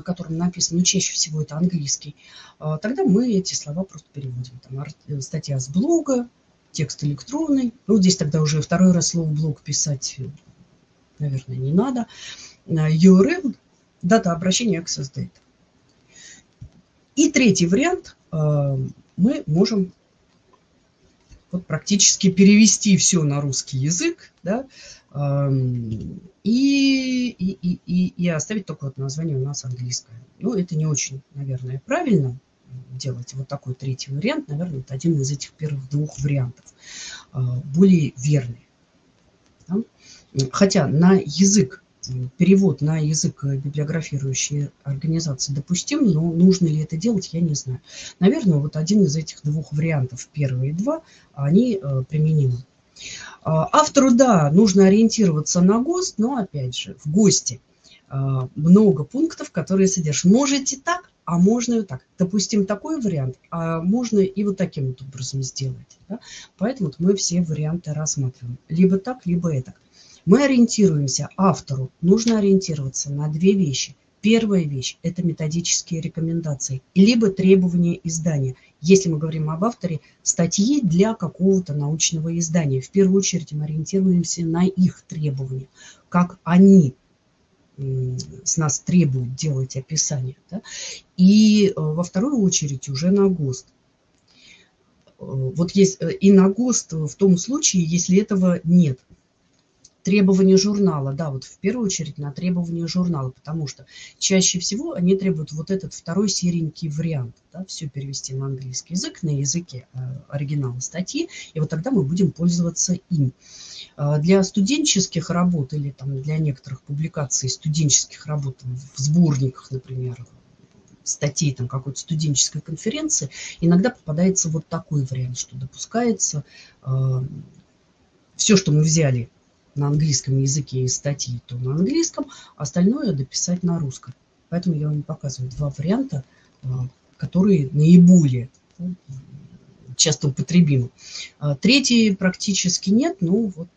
котором написано, ну, чаще всего это английский, тогда мы эти слова просто переводим. Там статья с блога, текст электронный. Ну, здесь тогда уже второй раз слово «блог» писать, наверное, не надо. URL, дата обращения, access date. И третий вариант. Мы можем вот практически перевести все на русский язык, да, и оставить только вот название у нас английское. Ну, это не очень, наверное, правильно делать. Вот такой третий вариант, наверное, вот один из этих первых двух вариантов. Более верный. Да? Хотя на язык, перевод на язык библиографирующей организации допустим, но нужно ли это делать, я не знаю. Наверное, вот один из этих двух вариантов, первые два, они применимы. Автору, да, нужно ориентироваться на ГОСТ, но, опять же, в ГОСТе много пунктов, которые содержат. Можете так, а можно и так. Допустим, такой вариант, а можно и вот таким вот образом сделать. Да? Поэтому вот мы все варианты рассматриваем. Либо так, либо это. Мы ориентируемся, автору нужно ориентироваться на две вещи. Первая вещь – это методические рекомендации, либо требования издания. Если мы говорим об авторе, статьи для какого-то научного издания. В первую очередь мы ориентируемся на их требования, как они с нас требуют делать описание. Да? И во вторую очередь уже на ГОСТ. Вот есть и на ГОСТ в том случае, если этого нет. Требования журнала, да, вот в первую очередь на требования журнала, потому что чаще всего они требуют вот этот второй серенький вариант, да, все перевести на английский язык, на языке оригинала статьи, и вот тогда мы будем пользоваться им. Для студенческих работ или там для некоторых публикаций студенческих работ в сборниках, например, статей там какой-то студенческой конференции, иногда попадается вот такой вариант, что допускается все, что мы взяли на английском языке из статьи, то на английском, остальное дописать на русском. Поэтому я вам показываю два варианта, которые наиболее часто употребимы. Третий практически нет, ну вот.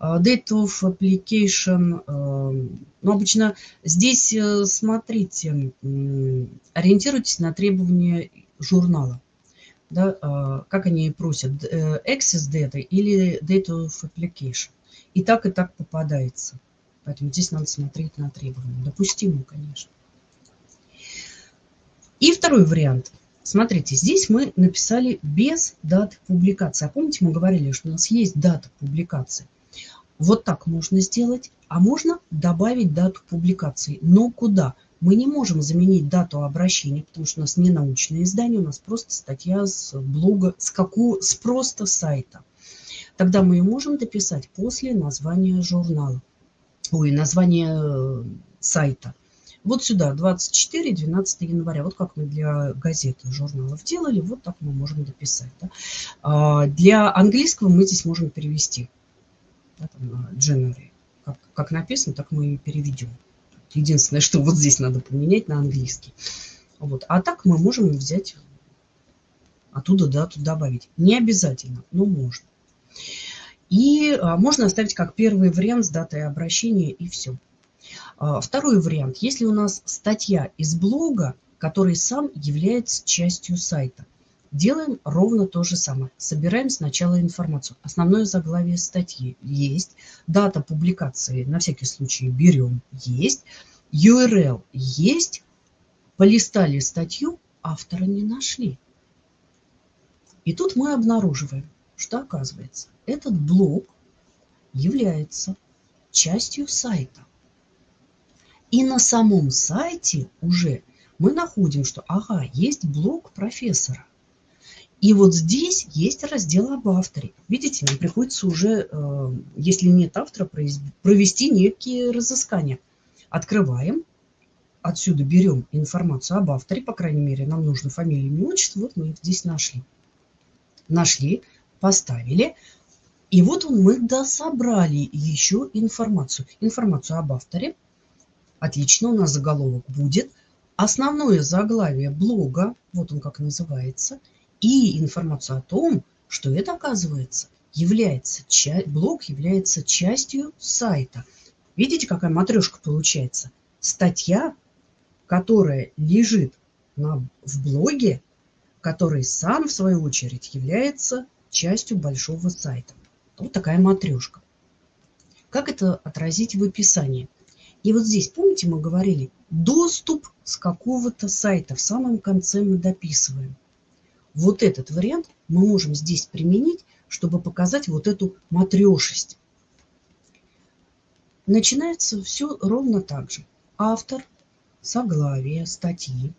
Date of application. Ну, обычно здесь, смотрите, ориентируйтесь на требования журнала. Да, как они просят, access data или date of application. и так попадается. Поэтому здесь надо смотреть на требования. Допустимо, конечно. И второй вариант. Смотрите, здесь мы написали без даты публикации. А помните, мы говорили, что у нас есть дата публикации. Вот так можно сделать. А можно добавить дату публикации. Но куда? Мы не можем заменить дату обращения, потому что у нас не научное издание, у нас просто статья с блога, с просто сайта. Тогда мы ее можем дописать после названия журнала. Ой, название сайта. Вот сюда, 24, 12 января. Вот как мы для газет и журналов делали, вот так мы можем дописать. Да? Для английского мы здесь можем перевести. Да, там, January. Как написано, так мы и переведем. Единственное, что вот здесь надо поменять на английский. Вот. А так мы можем взять оттуда дату добавить. Не обязательно, но можно. И можно оставить как первый вариант с датой обращения и все. Второй вариант. Если у нас статья из блога, который сам является частью сайта, делаем ровно то же самое. Собираем сначала информацию. Основное заглавие статьи есть. Дата публикации на всякий случай берем. Есть. URL есть. Полистали статью, автора не нашли. И тут мы обнаруживаем, что оказывается, этот блог является частью сайта. И на самом сайте уже мы находим, что ага, есть блог профессора. И вот здесь есть раздел об авторе. Видите, нам приходится уже, если нет автора, провести некие разыскания. Открываем, отсюда берем информацию об авторе, по крайней мере, нам нужно фамилия, имя, отчество. Вот мы их здесь нашли. Нашли, поставили. И вот мы дособрали еще информацию. Информацию об авторе. Отлично, у нас заголовок будет. Основное заглавие блога, вот он как называется. И информацию о том, что это, оказывается, является, блог является частью сайта. Видите, какая матрешка получается? Статья, которая лежит в блоге, который сам, в свою очередь, является частью большого сайта. Вот такая матрешка. Как это отразить в описании? И вот здесь, помните, мы говорили, доступ с какого-то сайта. В самом конце мы дописываем. Вот этот вариант мы можем здесь применить, чтобы показать вот эту матрешесть. Начинается все ровно так же. Автор, заглавие, статьи.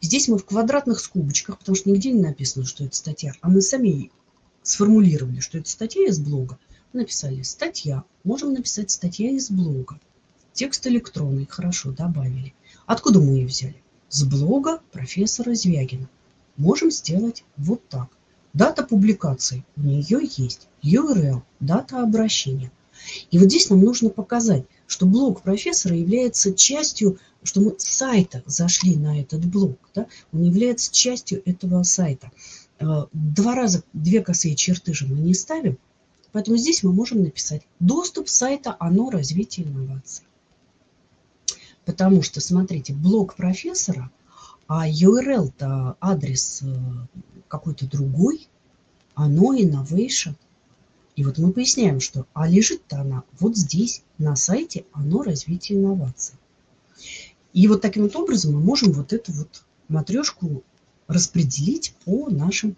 Здесь мы в квадратных скобочках, потому что нигде не написано, что это статья. А мы сами сформулировали, что это статья из блога. Написали «статья». Можем написать «статья из блога». Текст электронный. Хорошо, добавили. Откуда мы ее взяли? С блога профессора Звягина. Можем сделать вот так. Дата публикации, у нее есть URL, дата обращения. И вот здесь нам нужно показать, что блог профессора является частью, что мы с сайта зашли на этот блог. Да? Он является частью этого сайта. Два раза две косые черты же мы не ставим, поэтому здесь мы можем написать «Доступ сайта ОНО развитие инноваций». Потому что, смотрите, блог профессора, а URL-то адрес какой-то другой, оно innovation. И вот мы поясняем, что а лежит-то она вот здесь, на сайте оно развитие инноваций. И вот таким вот образом мы можем вот эту вот матрешку распределить по нашему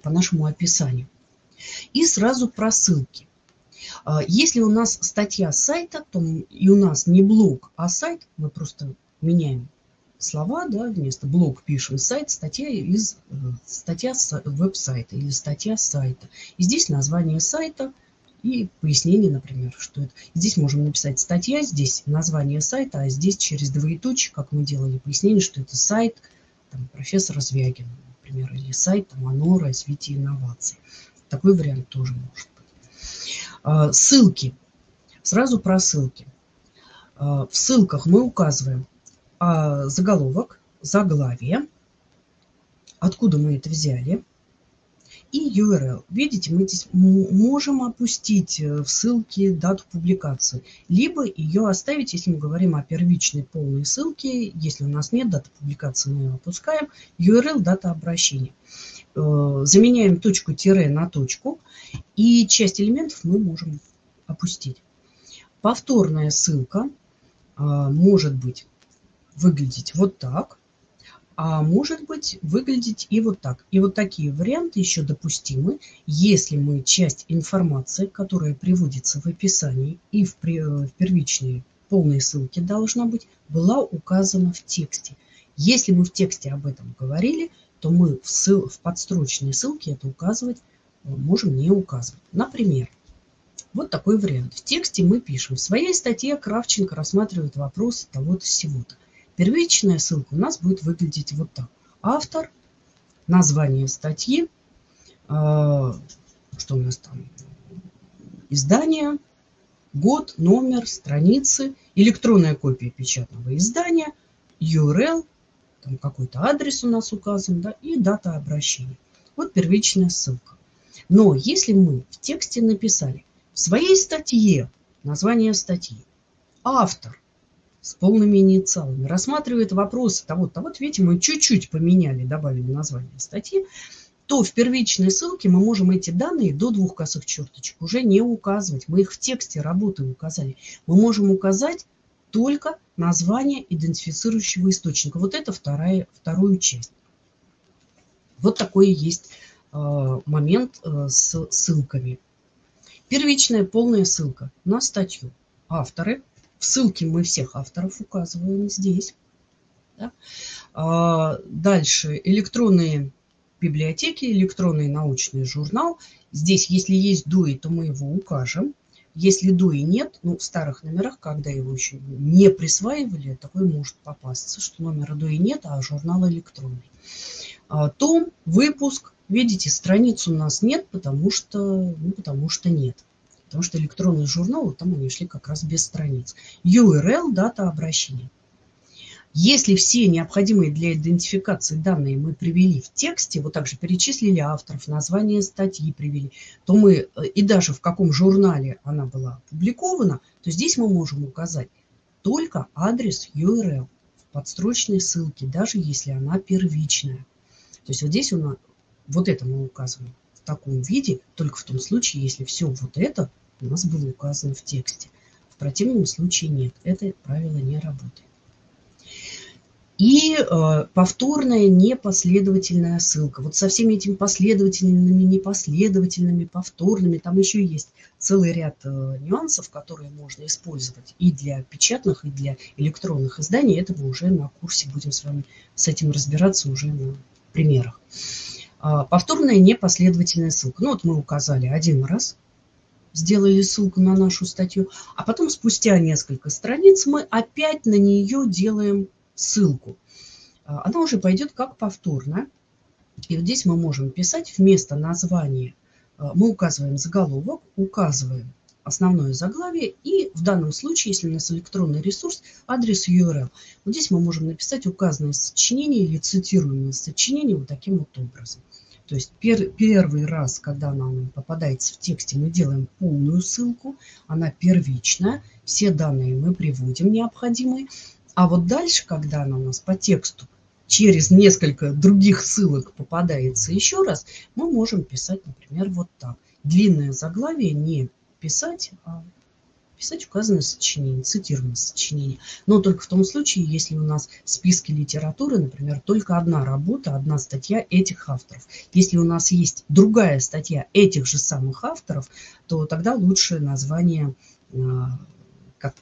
описанию. И сразу про ссылки. Если у нас статья сайта, то и у нас не блог, а сайт, мы просто меняем слова, да, вместо блог пишем сайт, статья с веб-сайта или статья сайта. И здесь название сайта и пояснение, например, что это. Здесь можем написать статья, здесь название сайта, а здесь через двоеточие, как мы делали, пояснение, что это сайт там, профессора Звягина, например, или сайт там, ОНО развитие инноваций. Такой вариант тоже может быть. Ссылки. Сразу про ссылки. В ссылках мы указываем заголовок, заглавие, откуда мы это взяли, и URL. Видите, мы здесь можем опустить в ссылке дату публикации, либо ее оставить, если мы говорим о первичной полной ссылке. Если у нас нет даты публикации, мы ее опускаем. URL, дата обращения. заменяем точку тире на точку, и часть элементов мы можем опустить. Повторная ссылка может быть выглядеть вот так, а может быть выглядеть и вот так. И вот такие варианты еще допустимы, если мы часть информации, которая приводится в описании и в первичной полной ссылке должна быть, была указана в тексте. Если мы в тексте об этом говорили, то мы в подстрочной ссылке это указывать можем не указывать. Например, вот такой вариант. В тексте мы пишем: в своей статье Кравченко рассматривает вопросы того-то, сего-то. Первичная ссылка у нас будет выглядеть вот так. Автор, название статьи, что у нас там, издание, год, номер, страницы, электронная копия печатного издания, URL, там какой-то адрес у нас указан, да, и дата обращения. Вот первичная ссылка. Но если мы в тексте написали в своей статье, название статьи, автор с полными инициалами рассматривает вопросы того-то, вот видите, мы чуть-чуть поменяли, добавили название статьи, то в первичной ссылке мы можем эти данные до двух косых черточек уже не указывать. Мы их в тексте работы указали. Мы можем указать только название идентифицирующего источника. Вот это вторую часть. Вот такое есть момент с ссылками. Первичная полная ссылка на статью, авторы. В ссылке мы всех авторов указываем здесь. Да? Дальше электронные библиотеки, электронный научный журнал. Здесь, если есть DOI, то мы его укажем. Если DOI нет, ну, в старых номерах, когда его еще не присваивали, такой может попасться, что номера DOI нет, а журнал электронный. Том, выпуск. Видите, страниц у нас нет, потому что нет. Потому что электронные журналы, там они шли как раз без страниц. URL, дата обращения. Если все необходимые для идентификации данные мы привели в тексте, вот также перечислили авторов, название статьи привели, то мы, и даже в каком журнале она была опубликована, то здесь мы можем указать только адрес URL в подстрочной ссылке, даже если она первичная. То есть вот здесь у нас... Вот это мы указываем в таком виде, только в том случае, если все вот это у нас было указано в тексте. В противном случае нет, это правило не работает. И повторная непоследовательная ссылка. Вот со всеми этими последовательными, непоследовательными, повторными, там еще есть целый ряд нюансов, которые можно использовать и для печатных, и для электронных изданий. Это мы уже на курсе будем с вами с этим разбираться уже на примерах. Повторная непоследовательная ссылка. Ну вот мы указали один раз, сделали ссылку на нашу статью, а потом спустя несколько страниц мы опять на нее делаем ссылку. Она уже пойдет как повторная. И вот здесь мы можем писать вместо названия. Мы указываем заголовок, указываем основное заглавие и в данном случае, если у нас электронный ресурс, адрес URL. Вот здесь мы можем написать указанное сочинение или цитируемое сочинение вот таким вот образом. То есть первый раз, когда она нам попадается в тексте, мы делаем полную ссылку, она первичная, все данные мы приводим необходимые. А вот дальше, когда она у нас по тексту через несколько других ссылок попадается еще раз, мы можем писать, например, вот так. Длинное заглавие не писать, а писать указанное сочинение, цитированное сочинение. Но только в том случае, если у нас в списке литературы, например, только одна работа, одна статья этих авторов. Если у нас есть другая статья этих же самых авторов, то тогда лучше название, как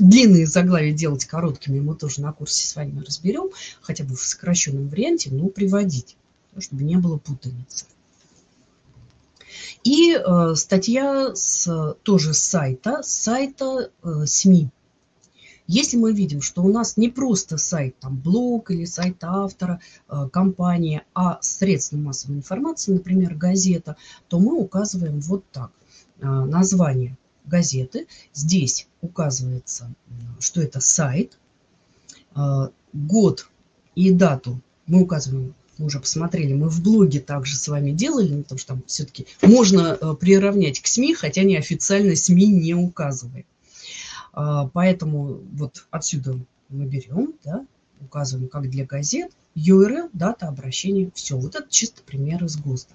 длинные заглавия делать короткими, мы тоже на курсе с вами разберем, хотя бы в сокращенном варианте, но приводить, чтобы не было путаницы. И статья тоже с сайта СМИ. Если мы видим, что у нас не просто сайт, там, блог или сайт автора, компания, а средства массовой информации, например, газета, то мы указываем вот так. Название газеты. Здесь указывается, что это сайт. Год и дату мы указываем. Мы уже посмотрели, мы в блоге также с вами делали, потому что там все-таки можно приравнять к СМИ, хотя неофициально СМИ не указывает. Поэтому вот отсюда мы берем, да, указываем как для газет, URL, дата обращения, все. Вот это чисто пример из ГОСТа.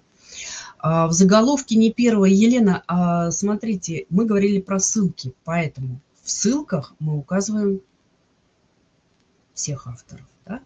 В заголовке не первая. Елена, смотрите, мы говорили про ссылки, поэтому в ссылках мы указываем всех авторов. Да?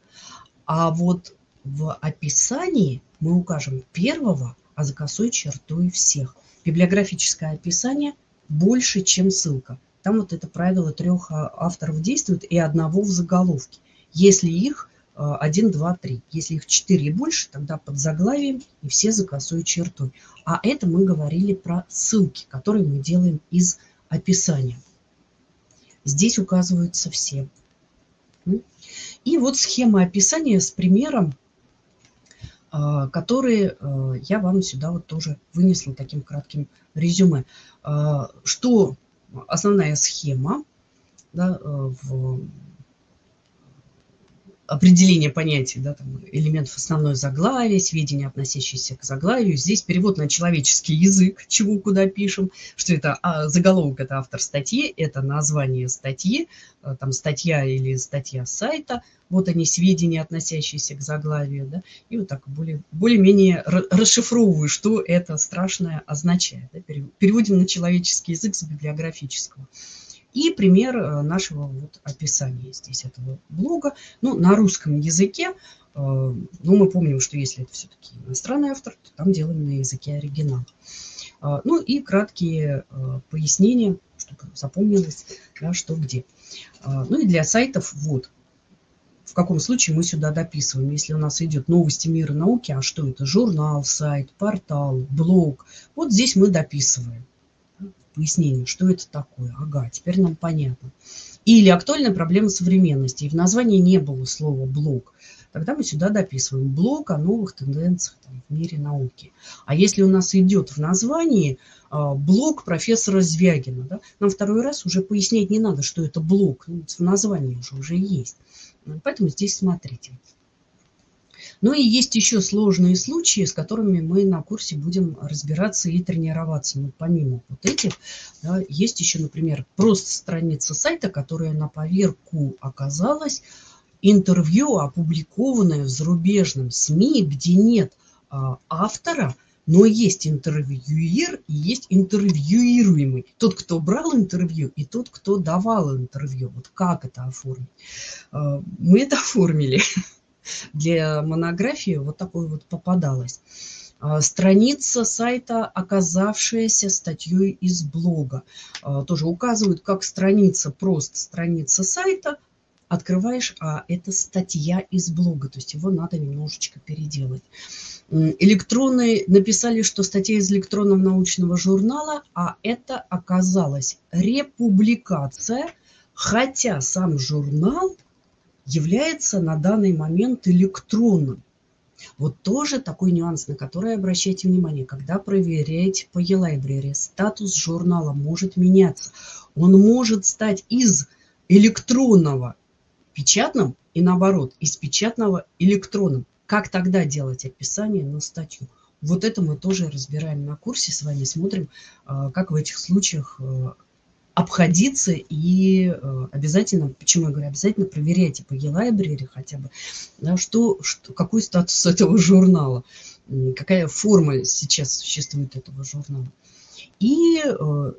А вот в описании мы укажем первого, а за косой чертой всех. Библиографическое описание больше, чем ссылка. Там вот это правило 3 авторов действует и 1 в заголовке. Если их 1, 2, 3. Если их 4 и больше, тогда под заглавием и все за косой чертой. А это мы говорили про ссылки, которые мы делаем из описания. Здесь указываются все. И вот схема описания с примером, которые я вам сюда вот тоже вынесла таким кратким резюме. Что основная схема, да, в определение понятий, да, там, элементов основной заглавия, сведения, относящиеся к заглавию. Здесь перевод на человеческий язык, чего куда пишем, что это заголовок, это автор статьи, это название статьи, там статья или статья сайта. Вот они, сведения, относящиеся к заглавию. Да, и вот так более-менее расшифровываю, что это страшное означает. Да, переводим на человеческий язык с библиографического. И пример нашего вот описания здесь этого блога. Ну, на русском языке, ну, мы помним, что если это все-таки иностранный автор, то там делаем на языке оригинала. Ну и краткие пояснения, чтобы запомнилось, да, что где. Ну и для сайтов вот. В каком случае мы сюда дописываем, если у нас идет новости мира науки, а что это? Журнал, сайт, портал, блог. Вот здесь мы дописываем. Пояснение, что это такое. Ага, теперь нам понятно. Или актуальная проблема современности. И в названии не было слова «блог». Тогда мы сюда дописываем «блог о новых тенденциях там, в мире науки». А если у нас идет в названии «блог профессора Звягина», да, нам второй раз уже пояснять не надо, что это «блог». Ну, в названии уже есть. Поэтому здесь смотрите. Ну и есть еще сложные случаи, с которыми мы на курсе будем разбираться и тренироваться. Но помимо вот этих, да, есть еще, например, просто страница сайта, которая на поверку оказалась интервью, опубликованное в зарубежном СМИ, где нет автора, но есть интервьюер и есть интервьюируемый. Тот, кто брал интервью, и тот, кто давал интервью. Вот как это оформить? Мы это оформили. Для монографии вот такой вот попадалась. Страница сайта, оказавшаяся статьей из блога. Тоже указывают, как страница, просто страница сайта. Открываешь, а это статья из блога, то есть его надо немножечко переделать. Электроны написали, что статья из электронного научного журнала, а это оказалась републикация, хотя сам журнал является на данный момент электронным. Вот тоже такой нюанс, на который обращайте внимание, когда проверяете по e-library. Статус журнала может меняться. Он может стать из электронного печатным и наоборот, из печатного электронным. Как тогда делать описание на статью? Вот это мы тоже разбираем на курсе с вами, смотрим, как в этих случаях обходиться, и обязательно, почему я говорю, обязательно проверяйте по e-library хотя бы, да, какой статус этого журнала, какая форма сейчас существует этого журнала. И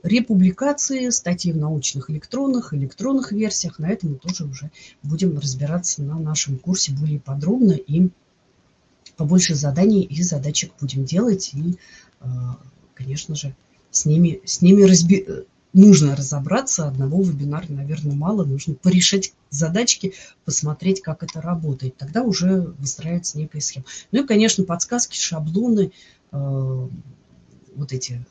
републикации статей в научных электронных версиях, на этом мы тоже уже будем разбираться на нашем курсе более подробно, и побольше заданий и задачек будем делать, и, конечно же, с ними разбираться. Нужно разобраться, одного вебинара, наверное, мало. Нужно порешать задачки, посмотреть, как это работает. Тогда уже выстраивается некая схема. Ну и, конечно, подсказки, шаблоны, вот эти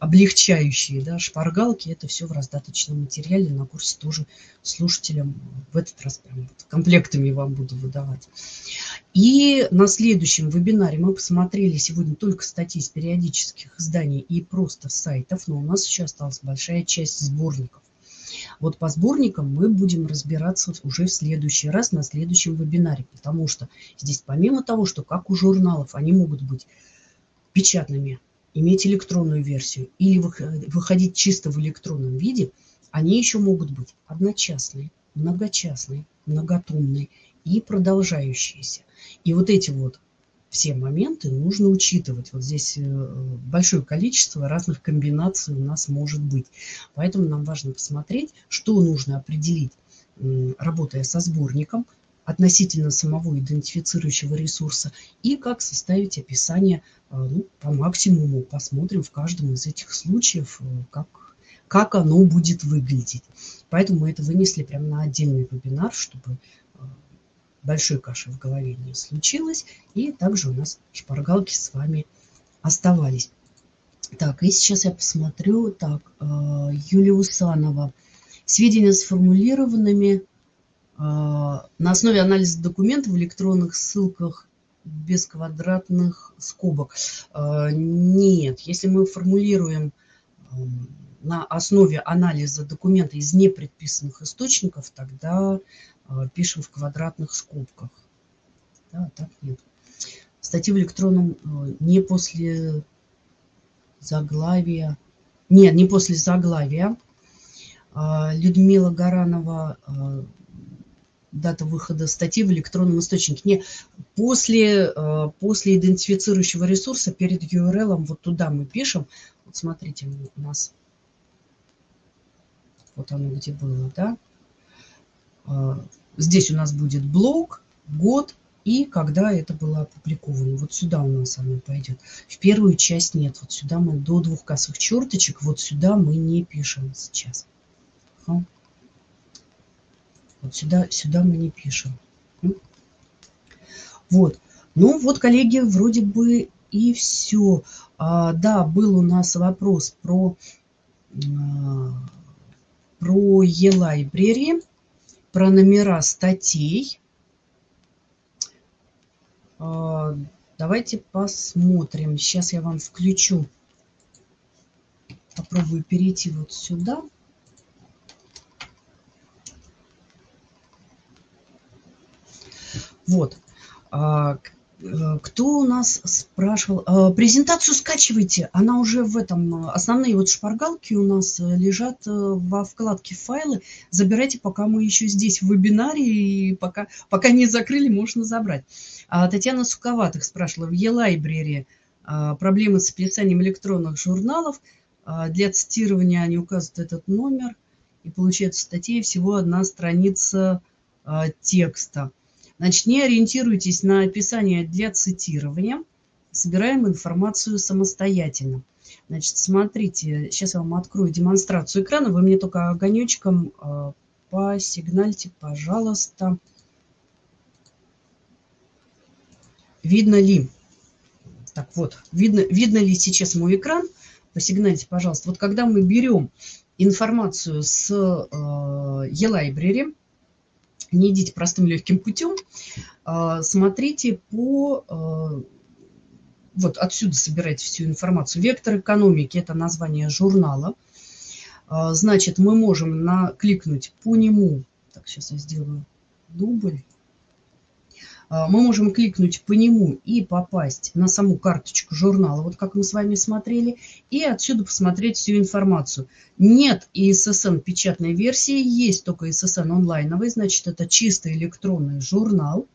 облегчающие, да, шпаргалки. Это все в раздаточном материале на курсе тоже слушателям. В этот раз прям вот комплектами вам буду выдавать. И на следующем вебинаре мы посмотрели сегодня только статьи из периодических изданий и просто сайтов, но у нас еще осталась большая часть сборников. Вот по сборникам мы будем разбираться уже в следующий раз на следующем вебинаре, потому что здесь помимо того, что как у журналов, они могут быть печатными, иметь электронную версию или выходить чисто в электронном виде, они еще могут быть одночастные, многочастные, многотомные и продолжающиеся. И вот эти вот все моменты нужно учитывать. Вот здесь большое количество разных комбинаций у нас может быть. Поэтому нам важно посмотреть, что нужно определить, работая со сборником, относительно самого идентифицирующего ресурса, и как составить описание по максимуму. Посмотрим в каждом из этих случаев, как оно будет выглядеть. Поэтому мы это вынесли прямо на отдельный вебинар, чтобы большой каши в голове не случилось. И также у нас шпаргалки с вами оставались. Так, и сейчас я посмотрю. Так, Юлия Усанова. Сведения сформулированными на основе анализа документов в электронных ссылках без квадратных скобок. Нет, если мы формулируем на основе анализа документа из непредписанных источников, тогда пишем в квадратных скобках. Да, так нет. Статьи в электронном не после заглавия. Нет, не после заглавия. Людмила Гаранова, дата выхода статьи в электронном источнике. Не, после идентифицирующего ресурса перед URL-ом вот туда мы пишем. Вот смотрите, у нас вот оно где было, да? Здесь у нас будет блок, год и когда это было опубликовано. Вот сюда у нас оно пойдет. В первую часть нет. Вот сюда мы до двух косых черточек, вот сюда мы не пишем сейчас. Вот сюда мы не пишем. Вот. Ну вот, коллеги, вроде бы и все. Да, был у нас вопрос про e-library, про номера статей. Давайте посмотрим. Сейчас я вам включу. Попробую перейти вот сюда. Вот. Кто у нас спрашивал? Презентацию скачивайте. Она уже в этом. Основные вот шпаргалки у нас лежат во вкладке «Файлы». Забирайте, пока мы еще здесь в вебинаре, и пока не закрыли, можно забрать. Татьяна Суковатых спрашивала. В e-library проблемы с описанием электронных журналов. Для цитирования они указывают этот номер. И получается в статье всего одна страница текста. Значит, не ориентируйтесь на описание для цитирования. Собираем информацию самостоятельно. Значит, смотрите, сейчас я вам открою демонстрацию экрана. Вы мне только огонечком посигнальте, пожалуйста. Видно ли? Так вот, видно ли сейчас мой экран? Посигнальте, пожалуйста. Вот когда мы берем информацию с e-library, не идите простым легким путем. Смотрите по... Вот отсюда собирайте всю информацию. Вектор экономики – это название журнала. Значит, мы можем кликнуть по нему. Так, сейчас я сделаю дубль. Мы можем кликнуть по нему и попасть на саму карточку журнала, вот как мы с вами смотрели, и отсюда посмотреть всю информацию. Нет ISSN печатной версии, есть только ISSN онлайновый, значит, это чисто электронный журнал.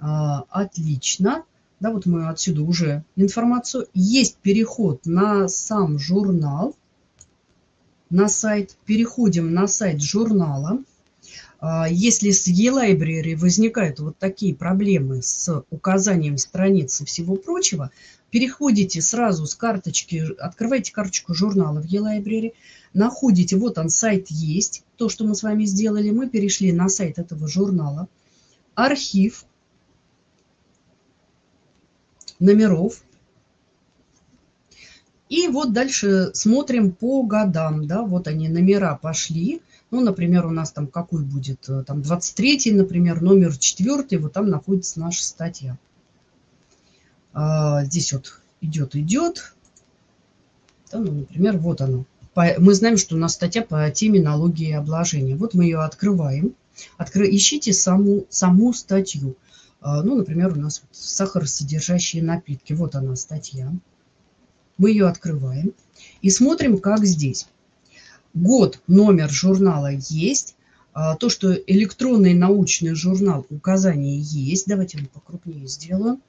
Отлично. Да, вот мы отсюда уже информацию. Есть переход на сам журнал, на сайт. Переходим на сайт журнала. Если с e-library возникают вот такие проблемы с указанием страниц и всего прочего, переходите сразу с карточки, открывайте карточку журнала в e-library, находите, вот он, сайт есть, то, что мы с вами сделали, мы перешли на сайт этого журнала, архив номеров. И вот дальше смотрим по годам, да, вот они, номера пошли. Ну, например, у нас там какой будет, там 23-й, например, номер 4-й, вот там находится наша статья. Здесь вот идет. Да, ну, например, вот оно. Мы знаем, что у нас статья по теме налоги и обложения. Вот мы ее открываем. Ищите саму статью. Ну, например, у нас сахаросодержащие напитки. Вот она статья. Мы ее открываем и смотрим, как здесь. Год, номер журнала есть. то, что электронный научный журнал указания есть. Давайте мы покрупнее сделаем.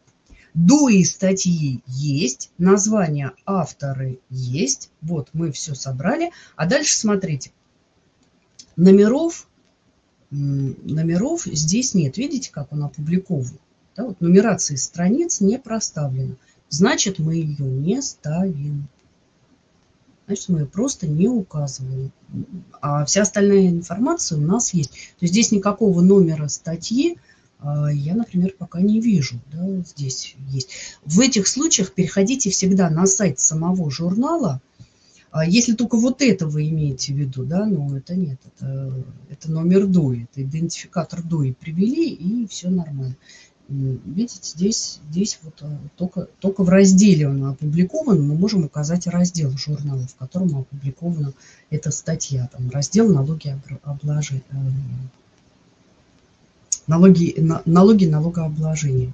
До и статьи есть, названия авторы есть. Вот мы все собрали. А дальше смотрите. Номеров здесь нет. Видите, как он опубликован? Да, вот нумерации страниц не проставлена. Значит, мы ее не ставим. Значит, мы ее просто не указываем. А вся остальная информация у нас есть. То есть здесь никакого номера статьи я, например, пока не вижу. Да, здесь есть. В этих случаях переходите всегда на сайт самого журнала. Если только вот это вы имеете в виду, да, но это нет, это номер DOI, это идентификатор DOI привели, и все нормально. Видите, здесь вот только в разделе он опубликован, мы можем указать раздел журнала, в котором опубликована эта статья. Там раздел налоги налогообложения.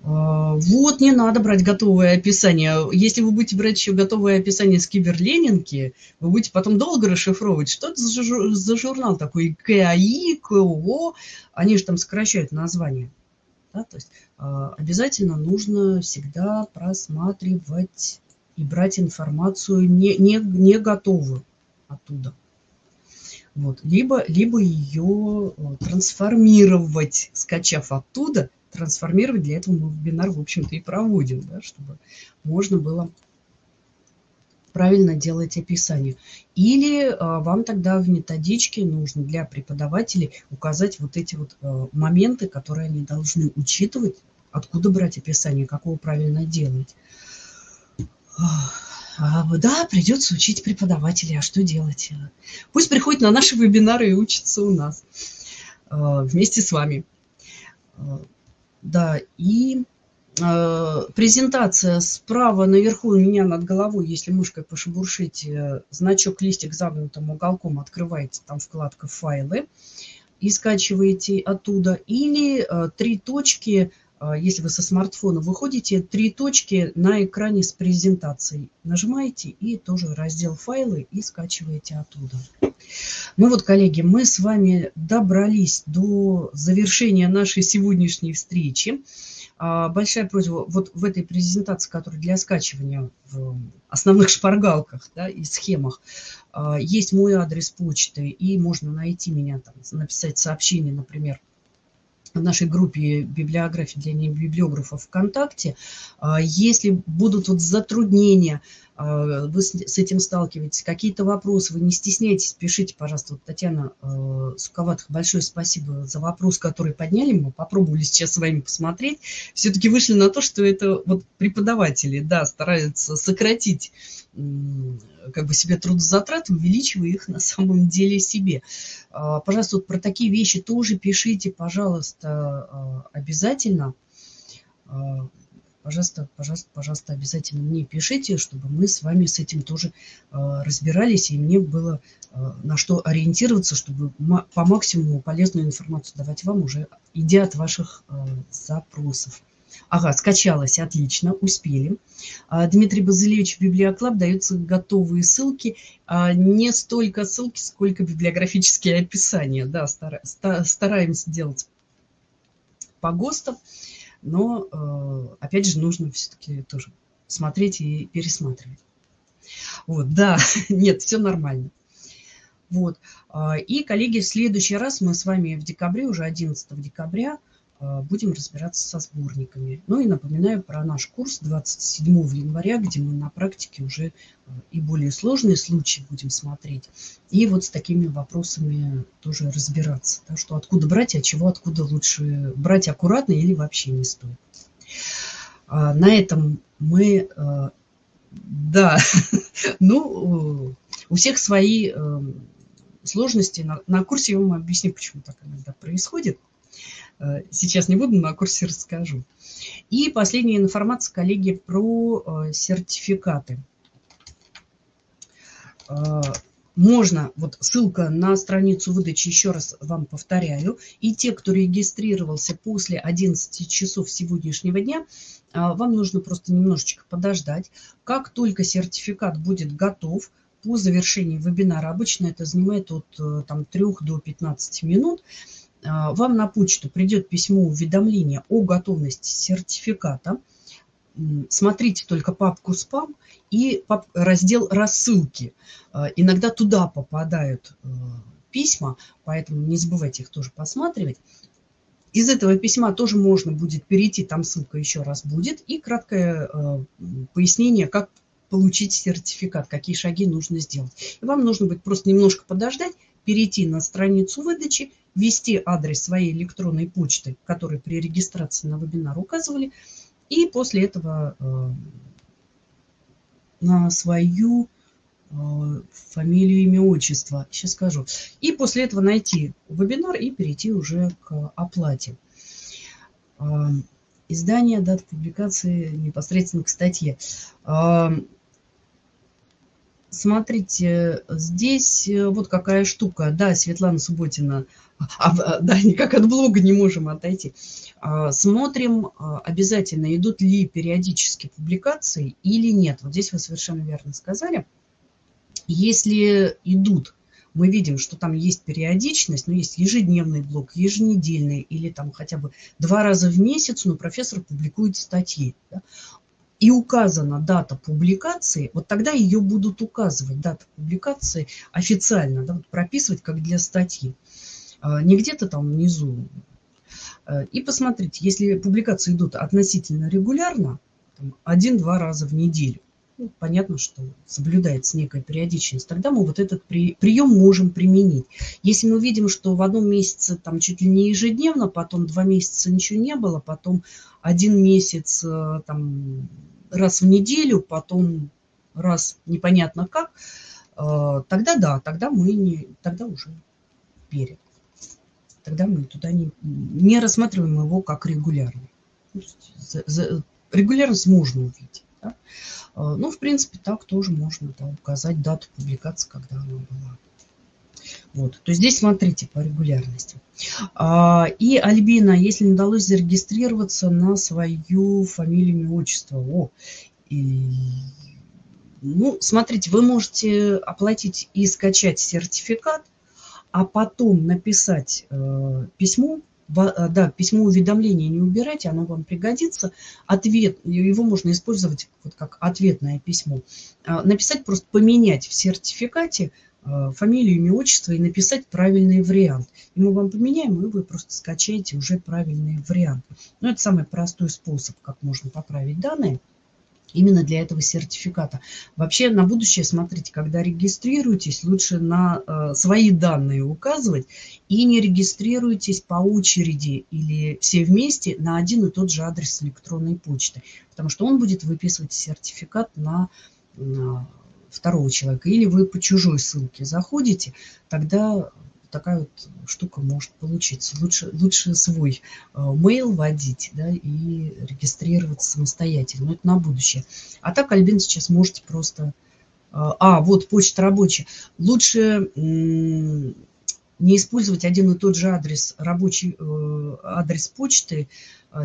Вот, не надо брать готовое описание. Если вы будете брать еще готовое описание с Киберленинки, вы будете потом долго расшифровывать, что это за журнал такой, КАИ, КОО, они же там сокращают название. Да, то есть обязательно нужно всегда просматривать и брать информацию не готовую оттуда. Вот, либо ее трансформировать, скачав оттуда. Трансформировать. Для этого мы вебинар, в общем-то, и проводим, да, чтобы можно было правильно делать описание. Или вам тогда в методичке нужно для преподавателей указать вот эти вот моменты, которые они должны учитывать, откуда брать описание, как его правильно делать. Да, придется учить преподавателей, а что делать? Пусть приходят на наши вебинары и учатся у нас вместе с вами. Да, и презентация справа наверху у меня над головой, если мышкой пошебуршить, значок листик загнутым уголком, открываете там вкладка «Файлы» и скачиваете оттуда. Или три точки, если вы со смартфона выходите, три точки на экране с презентацией. Нажимаете и тоже раздел «Файлы» и скачиваете оттуда. Ну вот, коллеги, мы с вами добрались до завершения нашей сегодняшней встречи. Большая просьба, вот в этой презентации, которая для скачивания в основных шпаргалках, да, и схемах, есть мой адрес почты, и можно найти меня, там, написать сообщение, например, в нашей группе «Библиография для небиблиографов» ВКонтакте. Если будут вот затруднения, вы с этим сталкиваетесь, какие-то вопросы, вы не стесняйтесь, пишите, пожалуйста. Вот Татьяна Суковатых, большое спасибо за вопрос, который подняли. Мы попробовали сейчас с вами посмотреть. Все-таки вышли на то, что это вот преподаватели, да, стараются сократить как бы себе трудозатраты, увеличивая их на самом деле себе. Пожалуйста, вот про такие вещи тоже пишите, пожалуйста, обязательно. Пожалуйста, обязательно мне пишите, чтобы мы с вами с этим тоже разбирались, и мне было на что ориентироваться, чтобы по максимуму полезную информацию давать вам, уже идя от ваших запросов. Ага, скачалось, отлично, успели. Дмитрий Базылевич, Библиоклаб, даются готовые ссылки. Не столько ссылки, сколько библиографические описания. Да, стараемся делать по ГОСТам, но, опять же, нужно все-таки тоже смотреть и пересматривать. Вот, да, нет, все нормально. Вот. И, коллеги, в следующий раз мы с вами в декабре, уже 11 декабря, будем разбираться со сборниками. Ну и напоминаю про наш курс 27 января, где мы на практике уже и более сложные случаи будем смотреть. И вот с такими вопросами тоже разбираться. Так что откуда брать, а чего откуда лучше брать аккуратно или вообще не стоит. На этом мы... Да, ну, у всех свои сложности. На курсе я вам объясню, почему так иногда происходит. Сейчас не буду, но на курсе расскажу. И последняя информация, коллеги, про сертификаты. Можно, вот ссылка на страницу выдачи, еще раз вам повторяю. И те, кто регистрировался после 11 часов сегодняшнего дня, вам нужно просто немножечко подождать. Как только сертификат будет готов, по завершении вебинара, обычно это занимает от там, 3 до 15 минут, вам на почту придет письмо уведомления о готовности сертификата. Смотрите только папку «Спам» и раздел «Рассылки». Иногда туда попадают письма, поэтому не забывайте их тоже посматривать. Из этого письма тоже можно будет перейти, там ссылка еще раз будет, и краткое пояснение, как получить сертификат, какие шаги нужно сделать. И вам нужно будет просто немножко подождать, перейти на страницу выдачи, ввести адрес своей электронной почты, который при регистрации на вебинар указывали, и после этого на свою фамилию, имя, отчество. Сейчас скажу. И после этого найти вебинар и перейти уже к оплате. Издание, дата публикации непосредственно к статье. Смотрите, здесь вот какая штука. Да, Светлана Субботина. Да, никак от блога не можем отойти. Смотрим, обязательно идут ли периодически публикации или нет. Вот здесь вы совершенно верно сказали. Если идут, мы видим, что там есть периодичность, но есть ежедневный блок, еженедельный или там хотя бы 2 раза в месяц, но профессор публикует статьи. Да? И указана дата публикации, вот тогда ее будут указывать, дата публикации официально, да, вот прописывать как для статьи. Не где-то там внизу. И посмотрите, если публикации идут относительно регулярно, 1-2 раза в неделю, ну, понятно, что соблюдается некая периодичность, тогда мы вот этот прием можем применить. Если мы видим, что в одном месяце там чуть ли не ежедневно, потом 2 месяца ничего не было, потом 1 месяц там, раз в неделю, потом раз непонятно как, тогда да, тогда мы туда не рассматриваем его как регулярный. Регулярность можно увидеть. Да? Ну, в принципе, так тоже можно, да, указать дату публикации, когда она была. Вот. То есть здесь смотрите по регулярности. И Альбина, если не удалось зарегистрироваться на свою фамилию, имя, отчество. Ну, смотрите, вы можете оплатить и скачать сертификат, а потом написать письмо. Да, письмо уведомления не убирайте, оно вам пригодится. Ответ, его можно использовать вот как ответное письмо. Написать, просто поменять в сертификате фамилию, имя, отчество и написать правильный вариант. И мы вам поменяем, и вы просто скачаете уже правильный вариант. Но это самый простой способ, как можно поправить данные именно для этого сертификата. Вообще на будущее смотрите, когда регистрируетесь, лучше на свои данные указывать и не регистрируйтесь по очереди или все вместе на один и тот же адрес электронной почты, потому что он будет выписывать сертификат на второго человека. Или вы по чужой ссылке заходите, тогда такая вот штука может получиться. Лучше свой мейл вводить, да, и регистрироваться самостоятельно. Но это на будущее. А так, Альбин, сейчас можете просто... вот почта рабочая. Лучше не использовать один и тот же адрес, рабочий адрес почты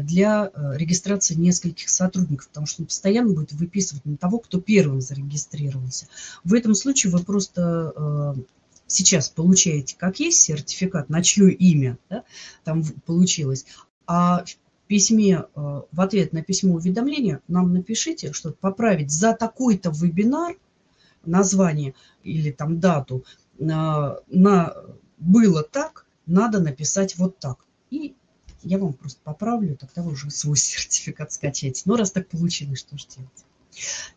для регистрации нескольких сотрудников, потому что он постоянно будет выписывать на того, кто первым зарегистрировался. В этом случае вы просто... сейчас получаете, как есть, сертификат, на чье имя, да, там получилось. А в письме, в ответ на письмо уведомления нам напишите, что поправить за такой-то вебинар, название или там дату, было так, надо написать вот так. И я вам просто поправлю, тогда вы уже свой сертификат скачаете. Но раз так получилось, что же делать.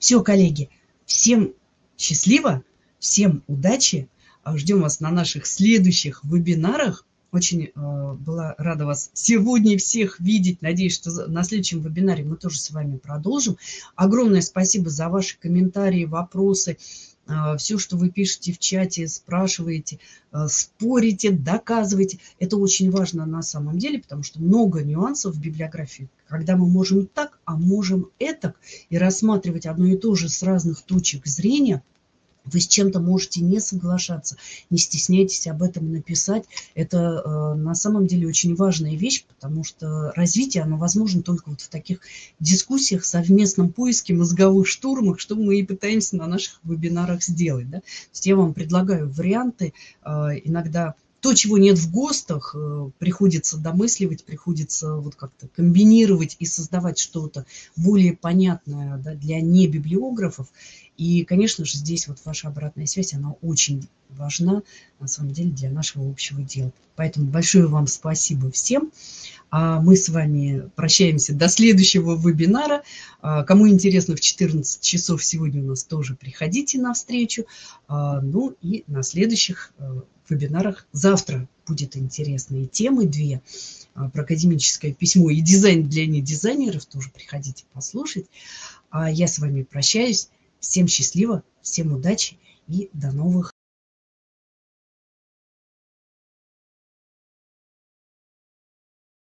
Все, коллеги, всем счастливо, всем удачи. Ждем вас на наших следующих вебинарах. Очень была рада вас сегодня и всех видеть. Надеюсь, что на следующем вебинаре мы тоже с вами продолжим. Огромное спасибо за ваши комментарии, вопросы, все, что вы пишете в чате, спрашиваете, спорите, доказываете. Это очень важно на самом деле, потому что много нюансов в библиографии, когда мы можем так, а можем этак, и рассматривать одно и то же с разных точек зрения. Вы с чем-то можете не соглашаться, не стесняйтесь об этом написать. Это на самом деле очень важная вещь, потому что развитие, оно возможно только вот в таких дискуссиях, совместном поиске, мозговых штурмах, что мы и пытаемся на наших вебинарах сделать. Да? То есть я вам предлагаю варианты, иногда... То, чего нет в ГОСТах, приходится домысливать, приходится вот как-то комбинировать и создавать что-то более понятное, да, для небиблиографов. И, конечно же, здесь вот ваша обратная связь, она очень важна, на самом деле, для нашего общего дела. Поэтому большое вам спасибо всем. А мы с вами прощаемся до следующего вебинара. Кому интересно, в 14 часов сегодня у нас тоже приходите на встречу. Ну и на следующих вебинарах завтра будут интересные темы, две, про академическое письмо и дизайн для недизайнеров. Тоже приходите послушать. А я с вами прощаюсь. Всем счастливо, всем удачи и до новых